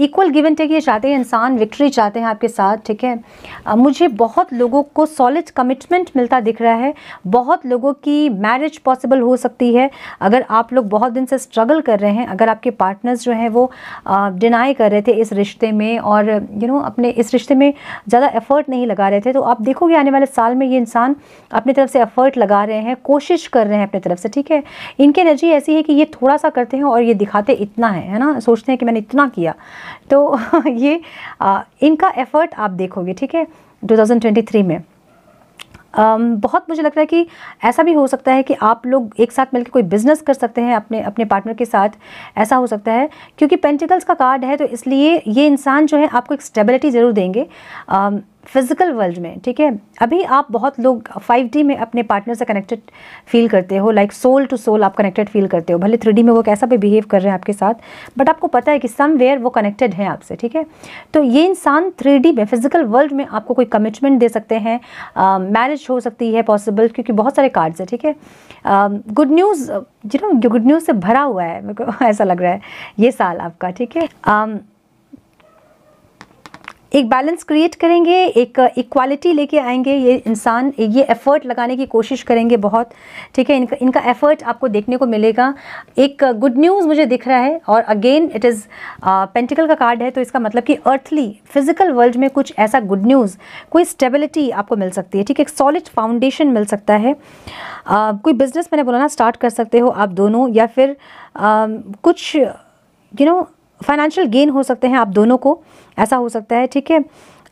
इक्वल गिव एंड टेक ये चाहते हैं इंसान, विक्ट्री चाहते हैं आपके साथ, ठीक है। uh, मुझे बहुत लोगों को सॉलिड कमिटमेंट मिलता दिख रहा है, बहुत लोगों की मैरिज पॉसिबल हो सकती है। अगर आप लोग बहुत दिन से स्ट्रगल कर रहे हैं, अगर आपके पार्टनर्स जो हैं वो डिनाई uh, कर रहे थे इस रिश्ते में और यू you नो know, अपने इस रिश्ते में ज़्यादा एफर्ट नहीं लगा रहे थे, तो आप देखोगे आने वाले साल में ये इंसान अपनी तरफ से एफर्ट लगा रहे हैं, कोशिश कर रहे हैं अपनी तरफ से, ठीक है। इनकी एनर्जी ऐसी है कि ये थोड़ा सा करते हैं और ये दिखाते इतना है, है ना, सोचते हैं कि मैंने इतना किया, तो ये आ, इनका एफर्ट आप देखोगे, ठीक है, दो हज़ार तेईस में। Um, बहुत मुझे लग रहा है कि ऐसा भी हो सकता है कि आप लोग एक साथ मिलकर कोई बिजनेस कर सकते हैं अपने अपने पार्टनर के साथ, ऐसा हो सकता है, क्योंकि पेंटिकल्स का कार्ड है तो इसलिए ये इंसान जो है आपको एक स्टेबिलिटी ज़रूर देंगे um, फिज़िकल वर्ल्ड में, ठीक है। अभी आप बहुत लोग फाइव डी में अपने पार्टनर से कनेक्टेड फील करते हो, लाइक सोल टू सोल आप कनेक्टेड फील करते हो, भले थ्री डी में वो कैसा भी बिहेव कर रहे हैं आपके साथ, बट आपको पता है कि समवेयर वो कनेक्टेड हैं आपसे, ठीक है। तो ये इंसान थ्री डी में फिज़िकल वर्ल्ड में आपको कोई कमिटमेंट दे सकते हैं, मैरिज uh, हो सकती है पॉसिबल, क्योंकि बहुत सारे कार्ड्स हैं, ठीक है। Good news, you know, good news से भरा हुआ है, मेरे को ऐसा लग रहा है ये साल आपका, ठीक है। um, एक बैलेंस क्रिएट करेंगे, एक इक्वालिटी लेके आएंगे ये इंसान, ये एफ़र्ट लगाने की कोशिश करेंगे बहुत, ठीक है। इनका इनका एफ़र्ट आपको देखने को मिलेगा। एक गुड न्यूज़ मुझे दिख रहा है, और अगेन इट इज़ पेंटिकल का कार्ड है तो इसका मतलब कि अर्थली फिज़िकल वर्ल्ड में कुछ ऐसा गुड न्यूज़, कोई स्टेबिलिटी आपको मिल सकती है, ठीक है। एक सॉलिड फाउंडेशन मिल सकता है, uh, कोई बिजनेस मैंने बोला ना स्टार्ट कर सकते हो आप दोनों, या फिर uh, कुछ यू नो फाइनेंशियल गेन हो सकते हैं आप दोनों को, ऐसा हो सकता है, ठीक है।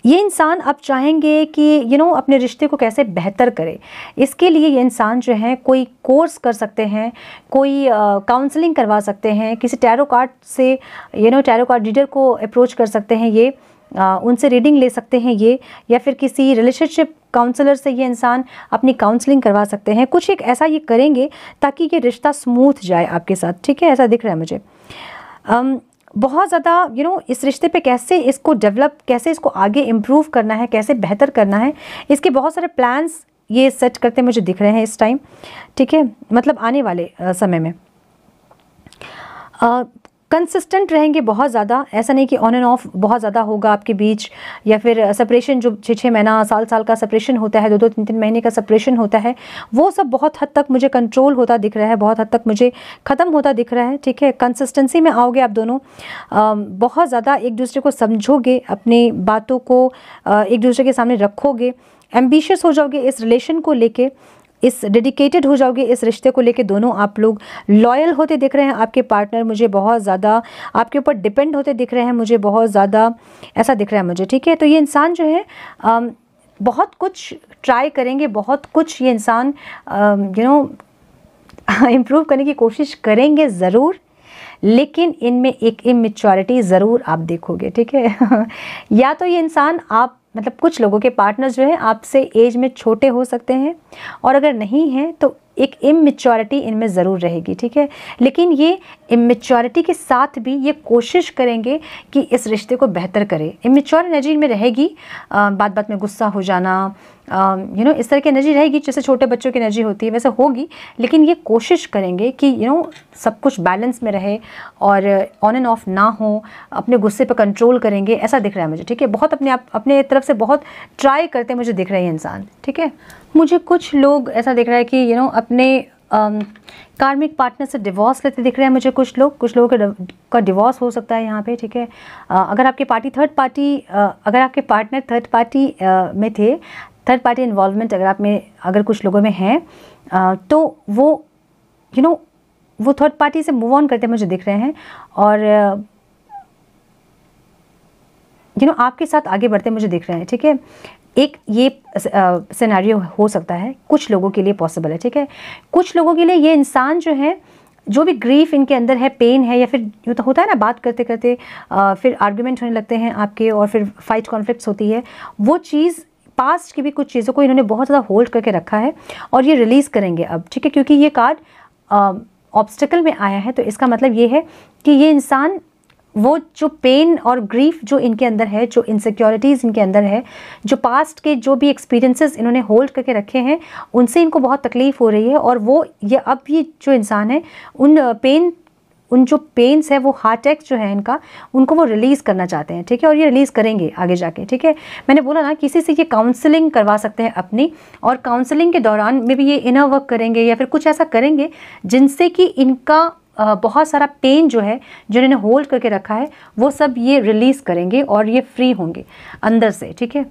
ये इंसान अब चाहेंगे कि यू नो अपने रिश्ते को कैसे बेहतर करें, इसके लिए ये इंसान जो है कोई कोर्स कर सकते हैं, कोई काउंसलिंग uh, करवा सकते हैं, किसी टैरो कार्ड से you know tarot card reader को अप्रोच कर सकते हैं ये, uh, उनसे रीडिंग ले सकते हैं ये, या फिर किसी रिलेशनशिप काउंसलर से ये इंसान अपनी काउंसलिंग करवा सकते हैं। कुछ एक ऐसा ये करेंगे ताकि ये रिश्ता स्मूथ जाए आपके साथ, ठीक है, ऐसा दिख रहा है मुझे। um, बहुत ज़्यादा यू नो इस रिश्ते पे कैसे इसको डेवलप, कैसे इसको आगे इम्प्रूव करना है, कैसे बेहतर करना है, इसके बहुत सारे प्लान्स ये सेट करते मुझे दिख रहे हैं इस टाइम, ठीक है, मतलब आने वाले समय में। कंसिस्टेंट रहेंगे बहुत ज़्यादा, ऐसा नहीं कि ऑन एंड ऑफ बहुत ज़्यादा होगा आपके बीच, या फिर सेपरेशन जो छः छः महीना साल साल का सेपरेशन होता है, दो दो तीन तीन महीने का सेपरेशन होता है, वो सब बहुत हद तक मुझे कंट्रोल होता दिख रहा है, बहुत हद तक मुझे ख़त्म होता दिख रहा है, ठीक है। कंसिस्टेंसी में आओगे आप दोनों, बहुत ज़्यादा एक दूसरे को समझोगे, अपनी बातों को एक दूसरे के सामने रखोगे, एम्बिशियस हो जाओगे इस रिलेशन को लेके, इस डेडिकेटेड हो जाओगे इस रिश्ते को लेके दोनों आप लोग, लॉयल होते दिख रहे हैं आपके पार्टनर मुझे बहुत ज़्यादा, आपके ऊपर डिपेंड होते दिख रहे हैं मुझे बहुत ज़्यादा, ऐसा दिख रहा है मुझे, ठीक है। तो ये इंसान जो है बहुत कुछ ट्राई करेंगे, बहुत कुछ ये इंसान यू नो इम्प्रूव करने की कोशिश करेंगे ज़रूर, लेकिन इनमें एक इमेच्योरिटी ज़रूर आप देखोगे, ठीक है। या तो ये इंसान आप मतलब कुछ लोगों के पार्टनर्स जो हैं आपसे एज में छोटे हो सकते हैं, और अगर नहीं हैं तो एक इमैच्योरिटी इनमें ज़रूर रहेगी, ठीक है। लेकिन ये इमैच्योरिटी के साथ भी ये कोशिश करेंगे कि इस रिश्ते को बेहतर करें। इमैच्योर एनर्जी में रहेगी, बात बात में गुस्सा हो जाना, यू नो इस तरह की एनर्जी रहेगी, जैसे छोटे बच्चों की एनर्जी होती है वैसे होगी, लेकिन ये कोशिश करेंगे कि यू नो सब कुछ बैलेंस में रहे और ऑन एंड ऑफ ना हो, अपने गुस्से पर कंट्रोल करेंगे, ऐसा दिख रहा है मुझे, ठीक है। बहुत अपने आप अपने तरफ से बहुत ट्राई करते मुझे दिख रहे हैं इंसान, ठीक है। मुझे कुछ लोग ऐसा दिख रहा है कि यू नो अपने कार्मिक um, पार्टनर से डिवोर्स लेते दिख रहे हैं मुझे कुछ लोग, कुछ लोगों का डिवोर्स हो सकता है यहाँ पे, ठीक है। uh, अगर आपके पार्टी थर्ड पार्टी uh, अगर आपके पार्टनर थर्ड पार्टी uh, में थे, थर्ड पार्टी इन्वॉल्वमेंट अगर आप में अगर कुछ लोगों में है, uh, तो वो यू you नो know, वो थर्ड पार्टी से मूव ऑन करते मुझे दिख रहे हैं, और uh, यू नो आपके साथ आगे बढ़ते मुझे दिख रहे हैं, ठीक है। एक ये सिनेरियो हो सकता है कुछ लोगों के लिए पॉसिबल है, ठीक है। कुछ लोगों के लिए ये इंसान जो है, जो भी ग्रीफ इनके अंदर है, पेन है, या फिर यूँ तो होता है ना बात करते करते आ, फिर आर्ग्यूमेंट होने लगते हैं आपके और फिर फाइट कॉन्फ्लिक्ट्स होती है, वो चीज़ पास्ट की भी कुछ चीज़ों को इन्होंने बहुत ज़्यादा होल्ड करके रखा है और ये रिलीज़ करेंगे अब, ठीक है। क्योंकि ये कार्ड ऑब्स्टिकल में आया है तो इसका मतलब ये है कि ये इंसान वो जो पेन और ग्रीफ जो इनके अंदर है, जो इनसिक्योरिटीज़ इनके अंदर है, जो पास्ट के जो भी एक्सपीरियंसेस इन्होंने होल्ड करके रखे हैं, उनसे इनको बहुत तकलीफ़ हो रही है, और वो ये अब ये जो इंसान है उन पेन उन जो पेन्स है वो हार्ट एक्स जो है इनका, उनको वो रिलीज़ करना चाहते हैं, ठीक है। और ये रिलीज़ करेंगे आगे जाके, ठीक है। मैंने बोला ना किसी से ये काउंसलिंग करवा सकते हैं अपनी, और काउंसलिंग के दौरान में भी ये इनर वर्क करेंगे या फिर कुछ ऐसा करेंगे जिनसे कि इनका बहुत सारा पेन जो है जिन्होंने होल्ड करके रखा है वो सब ये रिलीज़ करेंगे और ये फ्री होंगे अंदर से, ठीक है।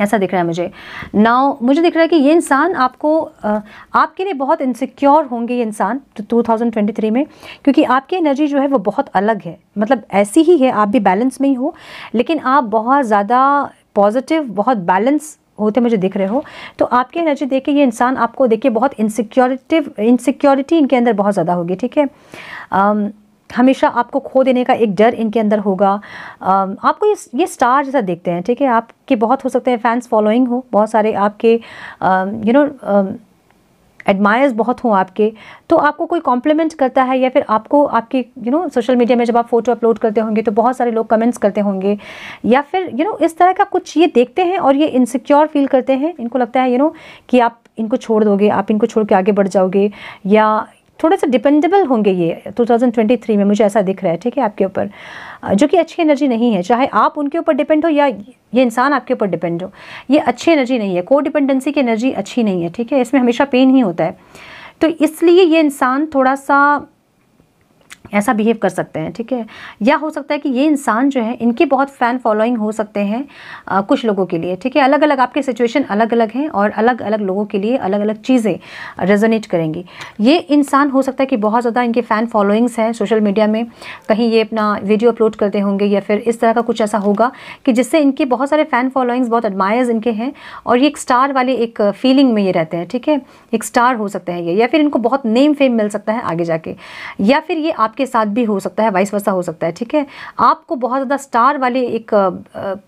ऐसा दिख रहा है मुझे। नाउ मुझे दिख रहा है कि ये इंसान आपको आ, आपके लिए बहुत इनसिक्योर होंगे ये इंसान दो हज़ार तेईस में, क्योंकि आपकी एनर्जी जो है वो बहुत अलग है। मतलब ऐसी ही है, आप भी बैलेंस में ही हो, लेकिन आप बहुत ज़्यादा पॉजिटिव, बहुत बैलेंस होते मुझे दिख रहे हो। तो आपकी एनर्जी देख के ये इंसान आपको देख के बहुत इनसिक्योरिटिव इनसिक्योरिटी इनके अंदर बहुत ज़्यादा होगी, ठीक है। um, हमेशा आपको खो देने का एक डर इनके अंदर होगा। आपको ये ये स्टार जैसा देखते हैं, ठीक है। आपके बहुत हो सकते हैं फैंस फॉलोइंग हो, बहुत सारे आपके यू नो एडमायर्स बहुत हों आपके, तो आपको कोई कॉम्प्लीमेंट करता है या फिर आपको आपके यू नो सोशल मीडिया में जब आप फोटो अपलोड करते होंगे तो बहुत सारे लोग कमेंट्स करते होंगे या फिर यू नो इस तरह का कुछ ये देखते हैं और ये इनसिक्योर फील करते हैं। इनको लगता है यू नो कि आप इनको छोड़ दोगे, आप इनको छोड़ के आगे बढ़ जाओगे, या थोड़े से डिपेंडेबल होंगे ये दो हज़ार तेईस में, मुझे ऐसा दिख रहा है, ठीक है, आपके ऊपर, जो कि अच्छी एनर्जी नहीं है। चाहे आप उनके ऊपर डिपेंड हो या ये इंसान आपके ऊपर डिपेंड हो, ये अच्छी एनर्जी नहीं है। को डिपेंडेंसी की एनर्जी अच्छी नहीं है, ठीक है। इसमें हमेशा पेन ही होता है, तो इसलिए ये इंसान थोड़ा सा ऐसा बिहेव कर सकते हैं, ठीक है। या हो सकता है कि ये इंसान जो है इनके बहुत फ़ैन फॉलोइंग हो सकते हैं आ, कुछ लोगों के लिए, ठीक है। अलग अलग आपके सिचुएशन अलग अलग हैं और अलग अलग लोगों के लिए अलग अलग चीज़ें रेजोनेट करेंगी। ये इंसान हो सकता है कि बहुत ज़्यादा इनके फ़ैन फॉलोइंग्स हैं सोशल मीडिया में, कहीं ये अपना वीडियो अपलोड करते होंगे या फिर इस तरह का कुछ ऐसा होगा कि जिससे इनके बहुत सारे फ़ैन फॉलोइंग्स, बहुत एडमायर्स इनके हैं और ये एक स्टार वाले एक फीलिंग में ये रहते हैं, ठीक है। एक स्टार हो सकते हैं ये, या फिर इनको बहुत नेम फेम मिल सकता है आगे जाके, या फिर ये के साथ भी हो सकता है, वाइस वर्सा हो सकता है, ठीक है। आपको बहुत ज़्यादा स्टार वाले एक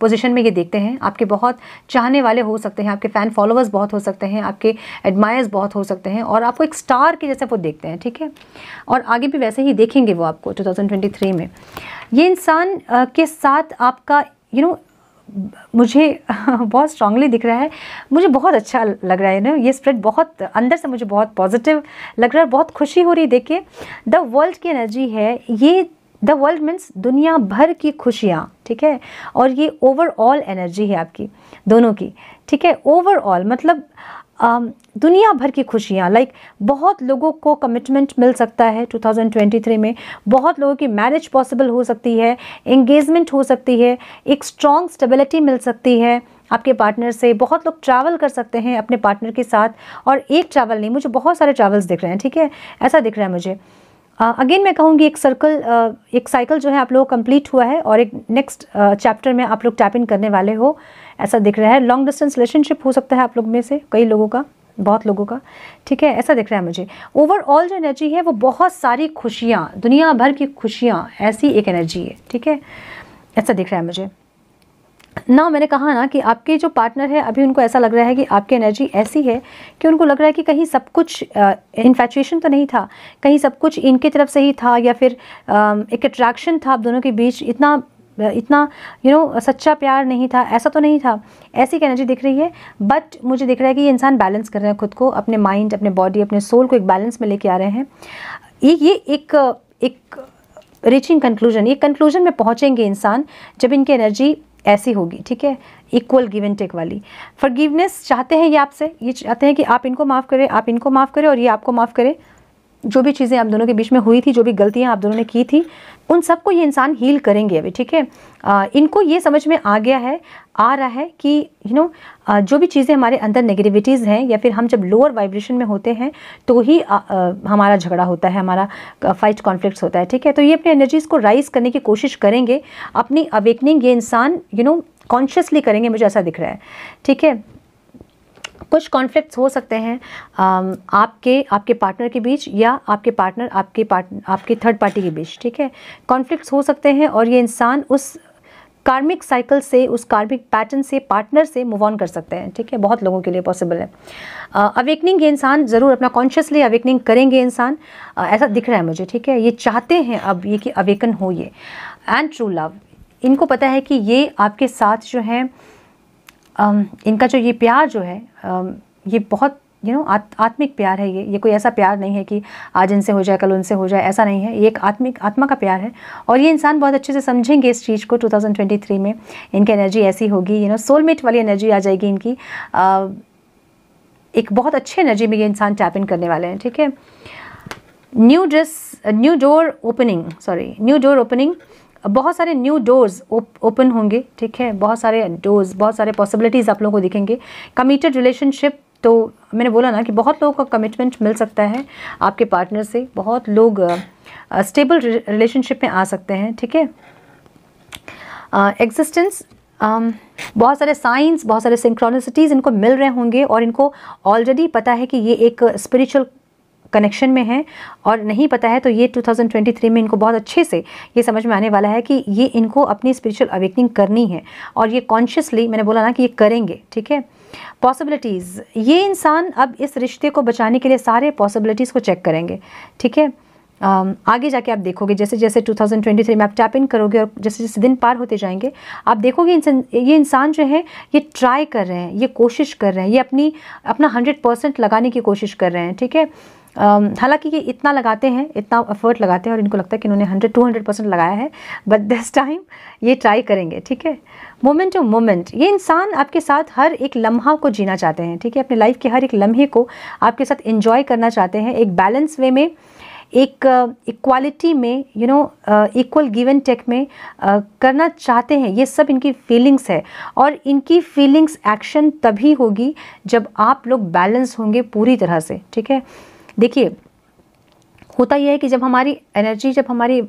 पोजीशन में ये देखते हैं, आपके बहुत चाहने वाले हो सकते हैं, आपके फ़ैन फॉलोअर्स बहुत हो सकते हैं, आपके एडमायर्स बहुत हो सकते हैं और आपको एक स्टार के जैसे वो देखते हैं, ठीक है। और आगे भी वैसे ही देखेंगे वो आपको दो हज़ार तेईस में। ये इंसान के साथ आपका यू नो मुझे बहुत स्ट्रांगली दिख रहा है, मुझे बहुत अच्छा लग रहा है ना ये स्प्रेड, बहुत अंदर से मुझे बहुत पॉजिटिव लग रहा है, बहुत खुशी हो रही है देखिए। द वर्ल्ड की एनर्जी है ये, द वर्ल्ड मीन्स दुनिया भर की खुशियाँ, ठीक है। और ये ओवरऑल एनर्जी है आपकी दोनों की, ठीक है। ओवरऑल मतलब Um, दुनिया भर की खुशियाँ, लाइक बहुत लोगों को कमिटमेंट मिल सकता है दो हज़ार तेईस में, बहुत लोगों की मैरिज पॉसिबल हो सकती है, एंगेजमेंट हो सकती है, एक स्ट्रॉन्ग स्टेबिलिटी मिल सकती है आपके पार्टनर से, बहुत लोग ट्रैवल कर सकते हैं अपने पार्टनर के साथ। और एक ट्रैवल नहीं, मुझे बहुत सारे ट्रैवल्स दिख रहे हैं, ठीक है, ऐसा दिख रहा है मुझे। अगेन uh, मैं कहूँगी एक सर्कल uh, एक साइकिल जो है आप लोगों का कंप्लीट हुआ है और एक नेक्स्ट चैप्टर uh, में आप लोग टैप इन करने वाले हो, ऐसा दिख रहा है। लॉन्ग डिस्टेंस रिलेशनशिप हो सकता है आप लोग में से कई लोगों का, बहुत लोगों का, ठीक है, ऐसा दिख रहा है मुझे। ओवरऑल जो एनर्जी है वो बहुत सारी खुशियाँ, दुनिया भर की खुशियाँ, ऐसी एक एनर्जी है, ठीक है, ऐसा दिख रहा है मुझे ना। मैंने कहा ना कि आपके जो पार्टनर है अभी उनको ऐसा लग रहा है कि आपकी एनर्जी ऐसी है कि उनको लग रहा है कि कहीं सब कुछ इन्फैचुएशन तो नहीं था, कहीं सब कुछ इनके तरफ से ही था, या फिर आ, एक अट्रैक्शन था आप दोनों के बीच, इतना इतना यू नो सच्चा प्यार नहीं था, ऐसा तो नहीं था, ऐसी एनर्जी दिख रही है। बट मुझे दिख रहा है कि ये इंसान बैलेंस कर रहे हैं खुद को, अपने माइंड, अपने बॉडी, अपने सोल को एक बैलेंस में लेके आ रहे हैं। ये एक एक रीचिंग कंक्लूजन, ये कंक्लूजन में पहुँचेंगे इंसान जब इनकी एनर्जी ऐसी होगी, ठीक है, इक्वल गिव एंड टेक वाली। फॉरगिवनेस चाहते हैं ये आपसे, ये चाहते हैं कि आप इनको माफ़ करें, आप इनको माफ़ करें और ये आपको माफ़ करें। जो भी चीज़ें आप दोनों के बीच में हुई थी, जो भी गलतियां आप दोनों ने की थी, उन सबको ये इंसान हील करेंगे अभी, ठीक है। इनको ये समझ में आ गया है, आ रहा है कि यू नो जो भी चीज़ें हमारे अंदर नेगेटिविटीज़ हैं या फिर हम जब लोअर वाइब्रेशन में होते हैं तो ही आ, आ, हमारा झगड़ा होता है, हमारा फाइट कॉन्फ्लिक्ट्स होता है, ठीक है। तो ये अपनी एनर्जीज़ को राइज करने की कोशिश करेंगे, अपनी अवेकनिंग ये इंसान यू नो कॉन्शियसली करेंगे, मुझे ऐसा दिख रहा है, ठीक है। कुछ कॉन्फ्लिक्ट्स हो सकते हैं आपके आपके पार्टनर के बीच या आपके पार्टनर आपके पार्टनर आपके थर्ड पार्टी के बीच, ठीक है, कॉन्फ्लिक्ट्स हो सकते हैं। और ये इंसान उस कार्मिक साइकिल से, उस कार्मिक पैटर्न से, पार्टनर से मूव ऑन कर सकते हैं, ठीक है, बहुत लोगों के लिए पॉसिबल है। अवेकनिंग ये इंसान ज़रूर अपना कॉन्शियसली अवेकनिंग करेंगे इंसान, आ, ऐसा दिख रहा है मुझे, ठीक है। ये चाहते हैं अब ये कि अवेकन हो ये। एंड ट्रू लव, इनको पता है कि ये आपके साथ जो है Um, इनका जो ये प्यार जो है um, ये बहुत यू नो आत्मिक प्यार है ये ये कोई ऐसा प्यार नहीं है कि आज इनसे हो जाए कल उनसे हो जाए, ऐसा नहीं है। ये एक आत्मिक आत्मा का प्यार है और ये इंसान बहुत अच्छे से समझेंगे इस चीज़ को। टू थाउजेंड ट्वेंटी थ्री में इनकी एनर्जी ऐसी होगी, यू नो सोलमेट वाली एनर्जी आ जाएगी इनकी। आ, एक बहुत अच्छी एनर्जी में ये इंसान टैप इन करने वाले हैं, ठीक है। New dress new door opening sorry new door opening बहुत सारे न्यू डोर्स ओपन होंगे, ठीक है। बहुत सारे डोर्स, बहुत सारे पॉसिबिलिटीज़ आप लोगों को दिखेंगे। कमिटेड रिलेशनशिप, तो मैंने बोला ना कि बहुत लोगों का कमिटमेंट मिल सकता है आपके पार्टनर से। बहुत लोग स्टेबल रिलेशनशिप में आ सकते हैं, ठीक है। एग्जिस्टेंस, बहुत सारे साइंस, बहुत सारे सिंक्रोनिसिटीज़ इनको मिल रहे होंगे और इनको ऑलरेडी पता है कि ये एक स्पिरिचुअल कनेक्शन में है, और नहीं पता है तो ये टू थाउजेंड ट्वेंटी थ्री में इनको बहुत अच्छे से ये समझ में आने वाला है कि ये इनको अपनी स्पिरिचुअल अवेकनिंग करनी है और ये कॉन्शियसली, मैंने बोला ना कि ये करेंगे, ठीक है। पॉसिबिलिटीज़, ये इंसान अब इस रिश्ते को बचाने के लिए सारे पॉसिबिलिटीज़ को चेक करेंगे, ठीक है। आगे जाके आप देखोगे जैसे जैसे टू थाउजेंड ट्वेंटी थ्री में आप टैप इन करोगे और जैसे जैसे दिन पार होते जाएंगे आप देखोगे इंसान, ये इंसान जो है ये ट्राई कर रहे हैं, ये कोशिश कर रहे हैं, ये अपनी अपना हंड्रेड परसेंट लगाने की कोशिश कर रहे हैं, ठीक है। हालांकि ये इतना लगाते हैं, इतना एफर्ट लगाते हैं और इनको लगता है कि इन्होंने हंड्रेड टू हंड्रेड परसेंट लगाया है, बट दिस टाइम ये ट्राई करेंगे, ठीक है। मोमेंट टू मोमेंट ये इंसान आपके साथ हर एक लम्हा को जीना चाहते हैं, ठीक है। अपने लाइफ के हर एक लम्हे को आपके साथ एंजॉय करना चाहते हैं, एक बैलेंस वे में, एक इक्वालिटी में, you know equal give and take में uh, करना चाहते हैं। ये सब इनकी फीलिंग्स है और इनकी फीलिंग्स एक्शन तभी होगी जब आप लोग बैलेंस होंगे पूरी तरह से, ठीक है। देखिए होता यह है कि जब हमारी एनर्जी, जब हमारी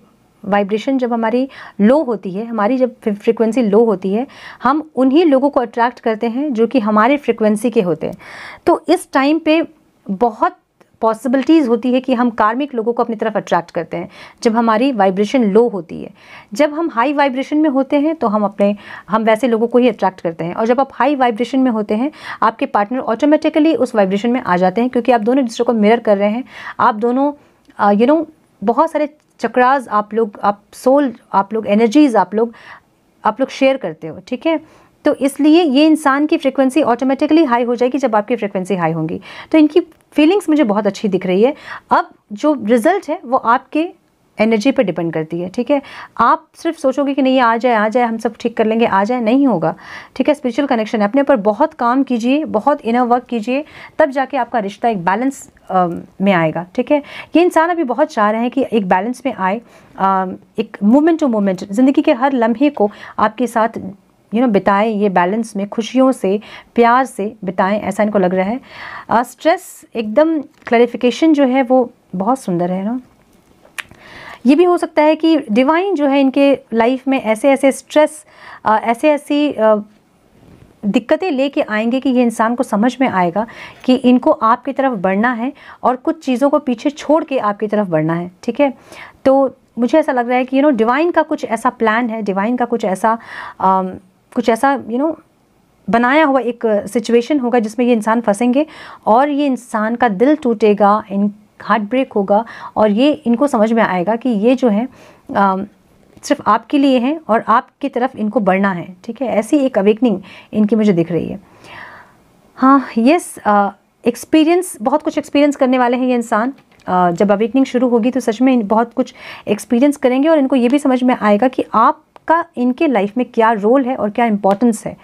वाइब्रेशन, जब हमारी लो होती है, हमारी जब फ्रिक्वेंसी लो होती है, हम उन्हीं लोगों को अट्रैक्ट करते हैं जो कि हमारे फ्रिक्वेंसी के होते हैं। तो इस टाइम पे बहुत पॉसिबिलिटीज़ होती है कि हम कार्मिक लोगों को अपनी तरफ अट्रैक्ट करते हैं जब हमारी वाइब्रेशन लो होती है। जब हम हाई वाइब्रेशन में होते हैं तो हम अपने हम वैसे लोगों को ही अट्रैक्ट करते हैं, और जब आप हाई वाइब्रेशन में होते हैं आपके पार्टनर ऑटोमेटिकली उस वाइब्रेशन में आ जाते हैं, क्योंकि आप दोनों दूसरे को मिरर कर रहे हैं। आप दोनों यू नो बहुत सारे चक्रास आप लोग, आप सोल, आप लोग एनर्जीज़ आप लोग आप लोग शेयर करते हो, ठीक है। तो इसलिए ये इंसान की फ्रिक्वेंसी ऑटोमेटिकली हाई हो जाएगी जब आपकी फ्रिक्वेंसी हाई होंगी। तो इनकी फीलिंग्स मुझे बहुत अच्छी दिख रही है। अब जो रिजल्ट है वो आपके एनर्जी पर डिपेंड करती है, ठीक है। आप सिर्फ सोचोगे कि नहीं आ जाए आ जाए हम सब ठीक कर लेंगे, आ जाए, नहीं होगा, ठीक है। स्पिरिचुअल कनेक्शन है, अपने ऊपर बहुत काम कीजिए, बहुत इनर वर्क कीजिए, तब जाके आपका रिश्ता एक बैलेंस में आएगा, ठीक है। ये इंसान अभी बहुत चाह रहे हैं कि एक बैलेंस में आए, आ, एक मोमेंट टू मोमेंट ज़िंदगी के हर लम्हे को आपके साथ यू नो बिताएं, ये बैलेंस में खुशियों से प्यार से बिताएं, ऐसा इनको लग रहा है। स्ट्रेस uh, एकदम क्लैरिफिकेशन जो है वो बहुत सुंदर है ना। ये भी हो सकता है कि डिवाइन जो है इनके लाइफ में ऐसे ऐसे स्ट्रेस uh, ऐसे ऐसी uh, दिक्कतें लेके आएंगे कि ये इंसान को समझ में आएगा कि इनको आपकी तरफ बढ़ना है और कुछ चीज़ों को पीछे छोड़ के आपकी तरफ बढ़ना है, ठीक है। तो मुझे ऐसा लग रहा है कि यू नो डिवाइन का कुछ ऐसा प्लान है, डिवाइन का कुछ ऐसा uh, कुछ ऐसा यू नो बनाया हुआ एक सिचुएशन होगा जिसमें ये इंसान फंसेंगे और ये इंसान का दिल टूटेगा, इन हार्ट ब्रेक होगा, और ये इनको समझ में आएगा कि ये जो है आ, सिर्फ आपके लिए है और आपकी तरफ इनको बढ़ना है, ठीक है। ऐसी एक अवेकनिंग इनकी मुझे दिख रही है। हाँ, यस, एक्सपीरियंस, बहुत कुछ एक्सपीरियंस करने वाले हैं ये इंसान। आ, जब अवेकनिंग शुरू होगी तो सच में बहुत कुछ एक्सपीरियंस करेंगे और इनको ये भी समझ में आएगा कि आप का इनके लाइफ में क्या रोल है और क्या इम्पोर्टेंस है,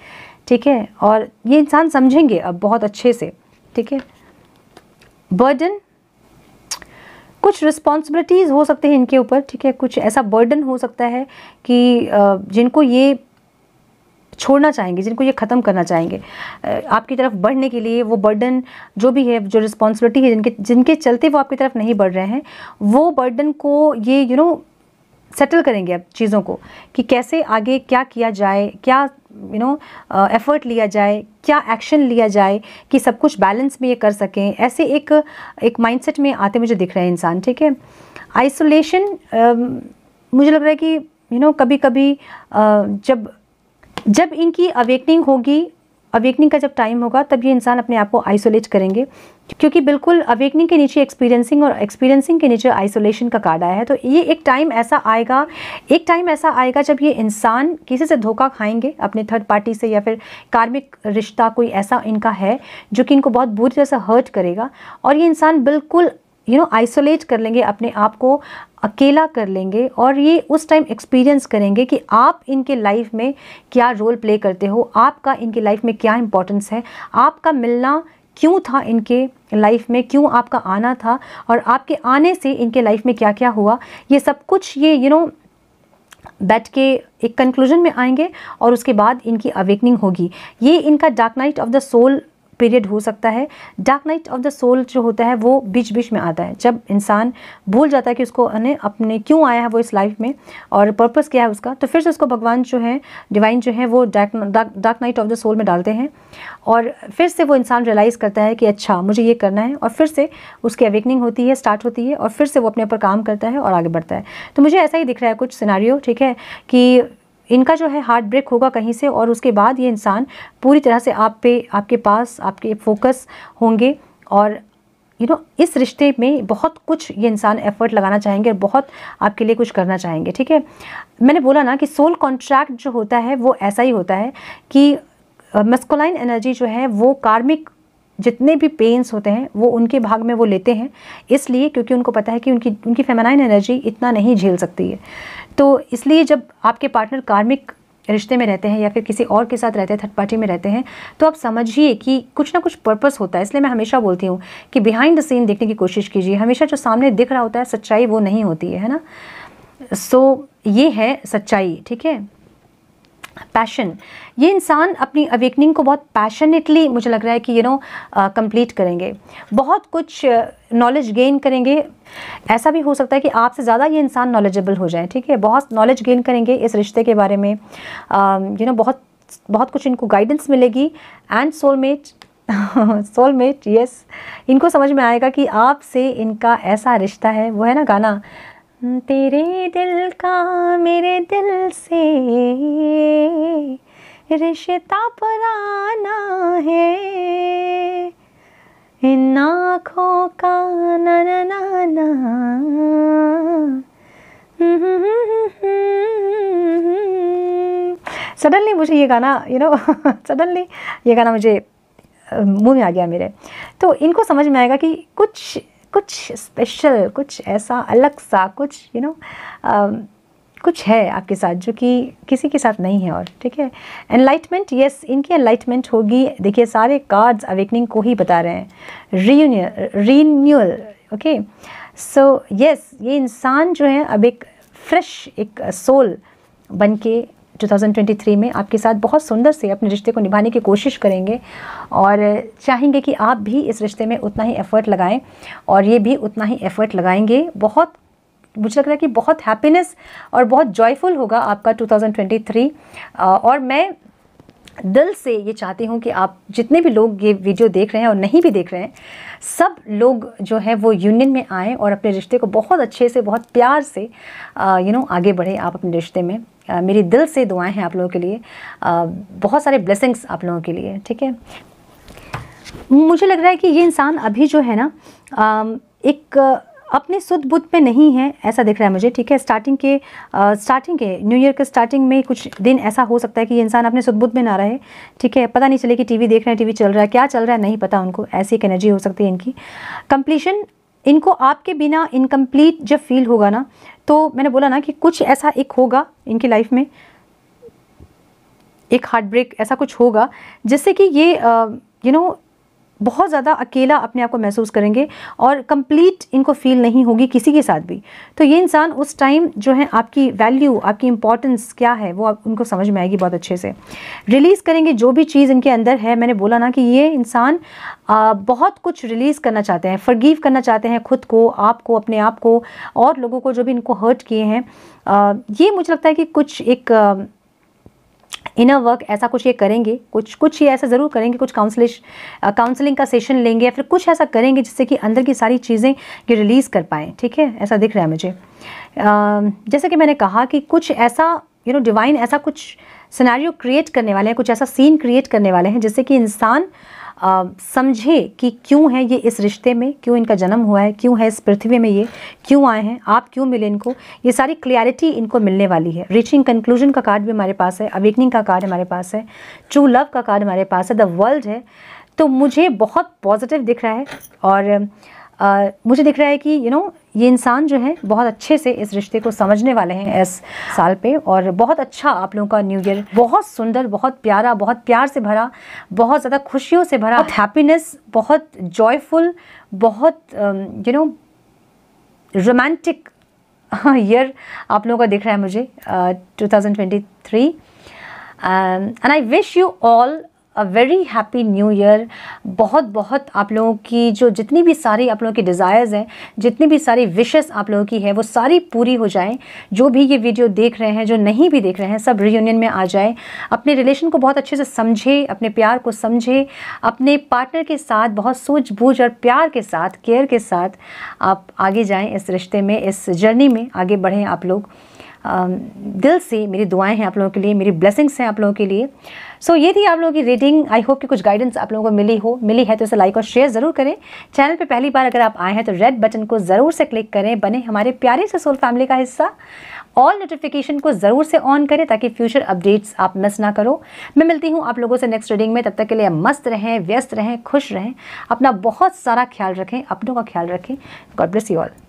ठीक है। और ये इंसान समझेंगे अब बहुत अच्छे से, ठीक है। बर्डन, कुछ रिस्पॉन्सिबिलिटीज़ हो सकते हैं इनके ऊपर, ठीक है। कुछ ऐसा बर्डन हो सकता है कि जिनको ये छोड़ना चाहेंगे, जिनको ये ख़त्म करना चाहेंगे। आपकी तरफ बढ़ने के लिए वो बर्डन जो भी है, जो रिस्पॉन्सिबिलिटी है, जिनके जिनके चलते वो आपकी तरफ नहीं बढ़ रहे हैं, वो बर्डन को ये यू नो सेटल करेंगे अब चीज़ों को कि कैसे आगे क्या किया जाए, क्या यू नो एफर्ट लिया जाए, क्या एक्शन लिया जाए कि सब कुछ बैलेंस में ये कर सकें। ऐसे एक एक माइंडसेट में आते मुझे दिख रहे हैं इंसान, ठीक है। आइसोलेशन, मुझे लग रहा है कि यू नो कभी कभी uh, जब जब इनकी अवेकनिंग होगी अवेकनिंग का जब टाइम होगा तब ये इंसान अपने आप को आइसोलेट करेंगे, क्योंकि बिल्कुल अवेकनिंग के नीचे एक्सपीरियंसिंग और एक्सपीरियंसिंग के नीचे आइसोलेशन का कार्ड आया है। तो ये एक टाइम ऐसा आएगा, एक टाइम ऐसा आएगा जब ये इंसान किसी से धोखा खाएंगे, अपने थर्ड पार्टी से या फिर कार्मिक रिश्ता कोई ऐसा इनका है जो कि इनको बहुत बुरी तरह से हर्ट करेगा, और ये इंसान बिल्कुल यू नो आइसोलेट कर लेंगे, अपने आप को अकेला कर लेंगे। और ये उस टाइम एक्सपीरियंस करेंगे कि आप इनके लाइफ में क्या रोल प्ले करते हो, आपका इनके लाइफ में क्या इंपॉर्टेंस है, आपका मिलना क्यों था इनके लाइफ में, क्यों आपका आना था, और आपके आने से इनके लाइफ में क्या क्या हुआ। ये सब कुछ ये यू नो बैठ के एक कंक्लूजन में आएंगे और उसके बाद इनकी अवेकनिंग होगी। ये इनका dark night of the soul period हो सकता है। Dark night of the soul जो होता है वो बीच बीच में आता है, जब इंसान भूल जाता है कि उसको अपने क्यों आया है वो इस लाइफ में और पर्पस क्या है उसका, तो फिर से उसको भगवान जो है, डिवाइन जो है, वो dark dark night of the soul में डालते हैं और फिर से वो इंसान रियलाइज़ करता है कि अच्छा मुझे ये करना है, और फिर से उसकी अवेकनिंग होती है, स्टार्ट होती है, और फिर से वो अपने ऊपर काम करता है और आगे बढ़ता है। तो मुझे ऐसा ही दिख रहा है कुछ सिनारियो, ठीक है, कि इनका जो है हार्ट ब्रेक होगा कहीं से, और उसके बाद ये इंसान पूरी तरह से आप पे, आपके पास, आपके फोकस होंगे, और यू नो इस रिश्ते में बहुत कुछ ये इंसान एफर्ट लगाना चाहेंगे और बहुत आपके लिए कुछ करना चाहेंगे। ठीक है, मैंने बोला ना कि सोल कॉन्ट्रैक्ट जो होता है वो ऐसा ही होता है कि मस्कुलाइन एनर्जी जो है वो कार्मिक जितने भी पेन्स होते हैं वो उनके भाग में वो लेते हैं, इसलिए क्योंकि उनको पता है कि उनकी उनकी फेमिनाइन एनर्जी इतना नहीं झेल सकती है। तो इसलिए जब आपके पार्टनर कार्मिक रिश्ते में रहते हैं या फिर किसी और के साथ रहते हैं, थर्ड पार्टी में रहते हैं, तो आप समझिए कि कुछ ना कुछ पर्पस होता है। इसलिए मैं हमेशा बोलती हूँ कि बिहाइंड द सीन देखने की कोशिश कीजिए, हमेशा जो सामने दिख रहा होता है सच्चाई वो नहीं होती है, है ना। सो ये है सच्चाई, ठीक है। पैशन, ये इंसान अपनी अवेकनिंग को बहुत पैशनेटली मुझे लग रहा है कि यू नो कंप्लीट करेंगे, बहुत कुछ नॉलेज गेन करेंगे। ऐसा भी हो सकता है कि आपसे ज़्यादा ये इंसान नॉलेजेबल हो जाए, ठीक है, बहुत नॉलेज गेन करेंगे इस रिश्ते के बारे में, यू नो बहुत बहुत कुछ इनको गाइडेंस मिलेगी। एंड सोलमेट सोलमेट यस, इनको समझ में आएगा कि आपसे इनका ऐसा रिश्ता है, वो है ना गाना, तेरे दिल का मेरे दिल से रिश्ता पुराना है, इन आँखों का ना ना ना ना, सडनली मुझे ये गाना यू नो सडनली ये गाना मुझे मुँह में आ गया मेरे। तो इनको समझ में आएगा कि कुछ कुछ स्पेशल, कुछ ऐसा अलग सा, कुछ यू नो कुछ है आपके साथ जो कि किसी के साथ नहीं है। और ठीक है, एनलाइटमेंट, यस इनकी एनलाइटमेंट होगी। देखिए सारे कार्ड्स अवेकनिंग को ही बता रहे हैं, reunion, renewal, okay. So yes, ये इंसान जो है अब एक फ्रेश एक सोल बन के दो हज़ार तेईस में आपके साथ बहुत सुंदर से अपने रिश्ते को निभाने की कोशिश करेंगे और चाहेंगे कि आप भी इस रिश्ते में उतना ही एफ़र्ट लगाएं और ये भी उतना ही एफ़र्ट लगाएंगे। बहुत मुझे लग रहा है कि बहुत हैप्पीनेस और बहुत जॉयफुल होगा आपका दो हज़ार तेईस। और मैं दिल से ये चाहती हूँ कि आप जितने भी लोग ये वीडियो देख रहे हैं और नहीं भी देख रहे हैं, सब लोग जो है वो यूनियन में आएँ और अपने रिश्ते को बहुत अच्छे से, बहुत प्यार से यू नो आगे बढ़े आप अपने रिश्ते में। Uh, मेरी दिल से दुआएं हैं आप लोगों के लिए, uh, बहुत सारे ब्लेसिंग्स आप लोगों के लिए, ठीक है। मुझे लग रहा है कि ये इंसान अभी जो है ना uh, एक uh, अपने सुध बुध में नहीं है, ऐसा दिख रहा है मुझे, ठीक है। स्टार्टिंग के uh, स्टार्टिंग के न्यू ईयर के स्टार्टिंग में कुछ दिन ऐसा हो सकता है कि ये इंसान अपने सुध बुध में ना रहे, ठीक है। पता नहीं चले कि टीवी देख रहे हैं, टीवी चल रहा है, क्या चल रहा है नहीं पता उनको, ऐसी एक एनर्जी हो सकती है इनकी। कंप्लीशन, इनको आपके बिना इनकम्प्लीट जब फील होगा ना, तो मैंने बोला ना कि कुछ ऐसा एक होगा इनकी लाइफ में, एक हार्ट ब्रेक ऐसा कुछ होगा जिससे कि ये यू नो बहुत ज़्यादा अकेला अपने आप को महसूस करेंगे और कंप्लीट इनको फील नहीं होगी किसी के साथ भी। तो ये इंसान उस टाइम जो है आपकी वैल्यू, आपकी इंपॉर्टेंस क्या है वो आप उनको समझ में आएगी बहुत अच्छे से। रिलीज़ करेंगे जो भी चीज़ इनके अंदर है। मैंने बोला ना कि ये इंसान बहुत कुछ रिलीज़ करना चाहते हैं, फॉरगिव करना चाहते हैं खुद को, आपको, अपने आप को और लोगों को जो भी इनको हर्ट किए हैं। ये मुझे लगता है कि कुछ एक इनर वर्क ऐसा कुछ ये करेंगे, कुछ कुछ ये ऐसा ज़रूर करेंगे, कुछ काउंसलिश काउंसलिंग का सेशन लेंगे या फिर कुछ ऐसा करेंगे जिससे कि अंदर की सारी चीज़ें ये रिलीज़ कर पाएँ, ठीक है, ऐसा दिख रहा है मुझे। uh, जैसे कि मैंने कहा कि कुछ ऐसा यू नो डिवाइन ऐसा कुछ सिनेरियो क्रिएट करने वाले हैं, कुछ ऐसा सीन क्रिएट करने वाले हैं जिससे कि इंसान समझे कि क्यों है ये इस रिश्ते में, क्यों इनका जन्म हुआ है, क्यों है इस पृथ्वी में, ये क्यों आए हैं, आप क्यों मिले इनको। ये सारी क्लियरिटी इनको मिलने वाली है। रीचिंग कंक्लूजन का कार्ड भी हमारे पास है, अवेकनिंग का कार्ड हमारे पास है, ट्रू लव का कार्ड हमारे पास है, द वर्ल्ड है। तो मुझे बहुत पॉजिटिव दिख रहा है और Uh, मुझे दिख रहा है कि यू नो ये इंसान जो है बहुत अच्छे से इस रिश्ते को समझने वाले हैं इस साल पे। और बहुत अच्छा आप लोगों का न्यू ईयर, बहुत सुंदर, बहुत प्यारा, बहुत प्यार से भरा, बहुत ज़्यादा खुशियों से भरा, बहुत हैप्पीनेस, बहुत जॉयफुल, बहुत यू नो रोमांटिक ईयर आप लोगों का दिख रहा है मुझे two thousand twenty three. And I wish you all a very happy new year. बहुत बहुत आप लोगों की जो जितनी भी सारी आप लोगों की डिज़ायर्स हैं, जितनी भी सारी विशेस आप लोगों की है, वो सारी पूरी हो जाएं। जो भी ये वीडियो देख रहे हैं, जो नहीं भी देख रहे हैं, सब रियूनियन में आ जाए। अपने रिलेशन को बहुत अच्छे से समझे, अपने प्यार को समझे, अपने पार्टनर के साथ बहुत सूझबूझ और प्यार के साथ, केयर के साथ आप आगे जाएँ इस रिश्ते में, इस जर्नी में आगे बढ़ें आप लोग। Uh, दिल से मेरी दुआएं हैं आप लोगों के लिए, मेरी ब्लेसिंग्स हैं आप लोगों के लिए। सो so, ये थी आप लोगों की रीडिंग। आई होप कि कुछ गाइडेंस आप लोगों को मिली हो। मिली है तो इसे लाइक और शेयर ज़रूर करें। चैनल पे पहली बार अगर आप आए हैं तो रेड बटन को ज़रूर से क्लिक करें, बने हमारे प्यारे से सोल फैमिली का हिस्सा। ऑल नोटिफिकेशन को ज़रूर से ऑन करें ताकि फ्यूचर अपडेट्स आप मिस ना करो। मैं मिलती हूँ आप लोगों से नेक्स्ट रीडिंग में। तब तक के लिए मस्त रहें, व्यस्त रहें, खुश रहें, अपना बहुत सारा ख्याल रखें, अपनों का ख्याल रखें। God bless you all.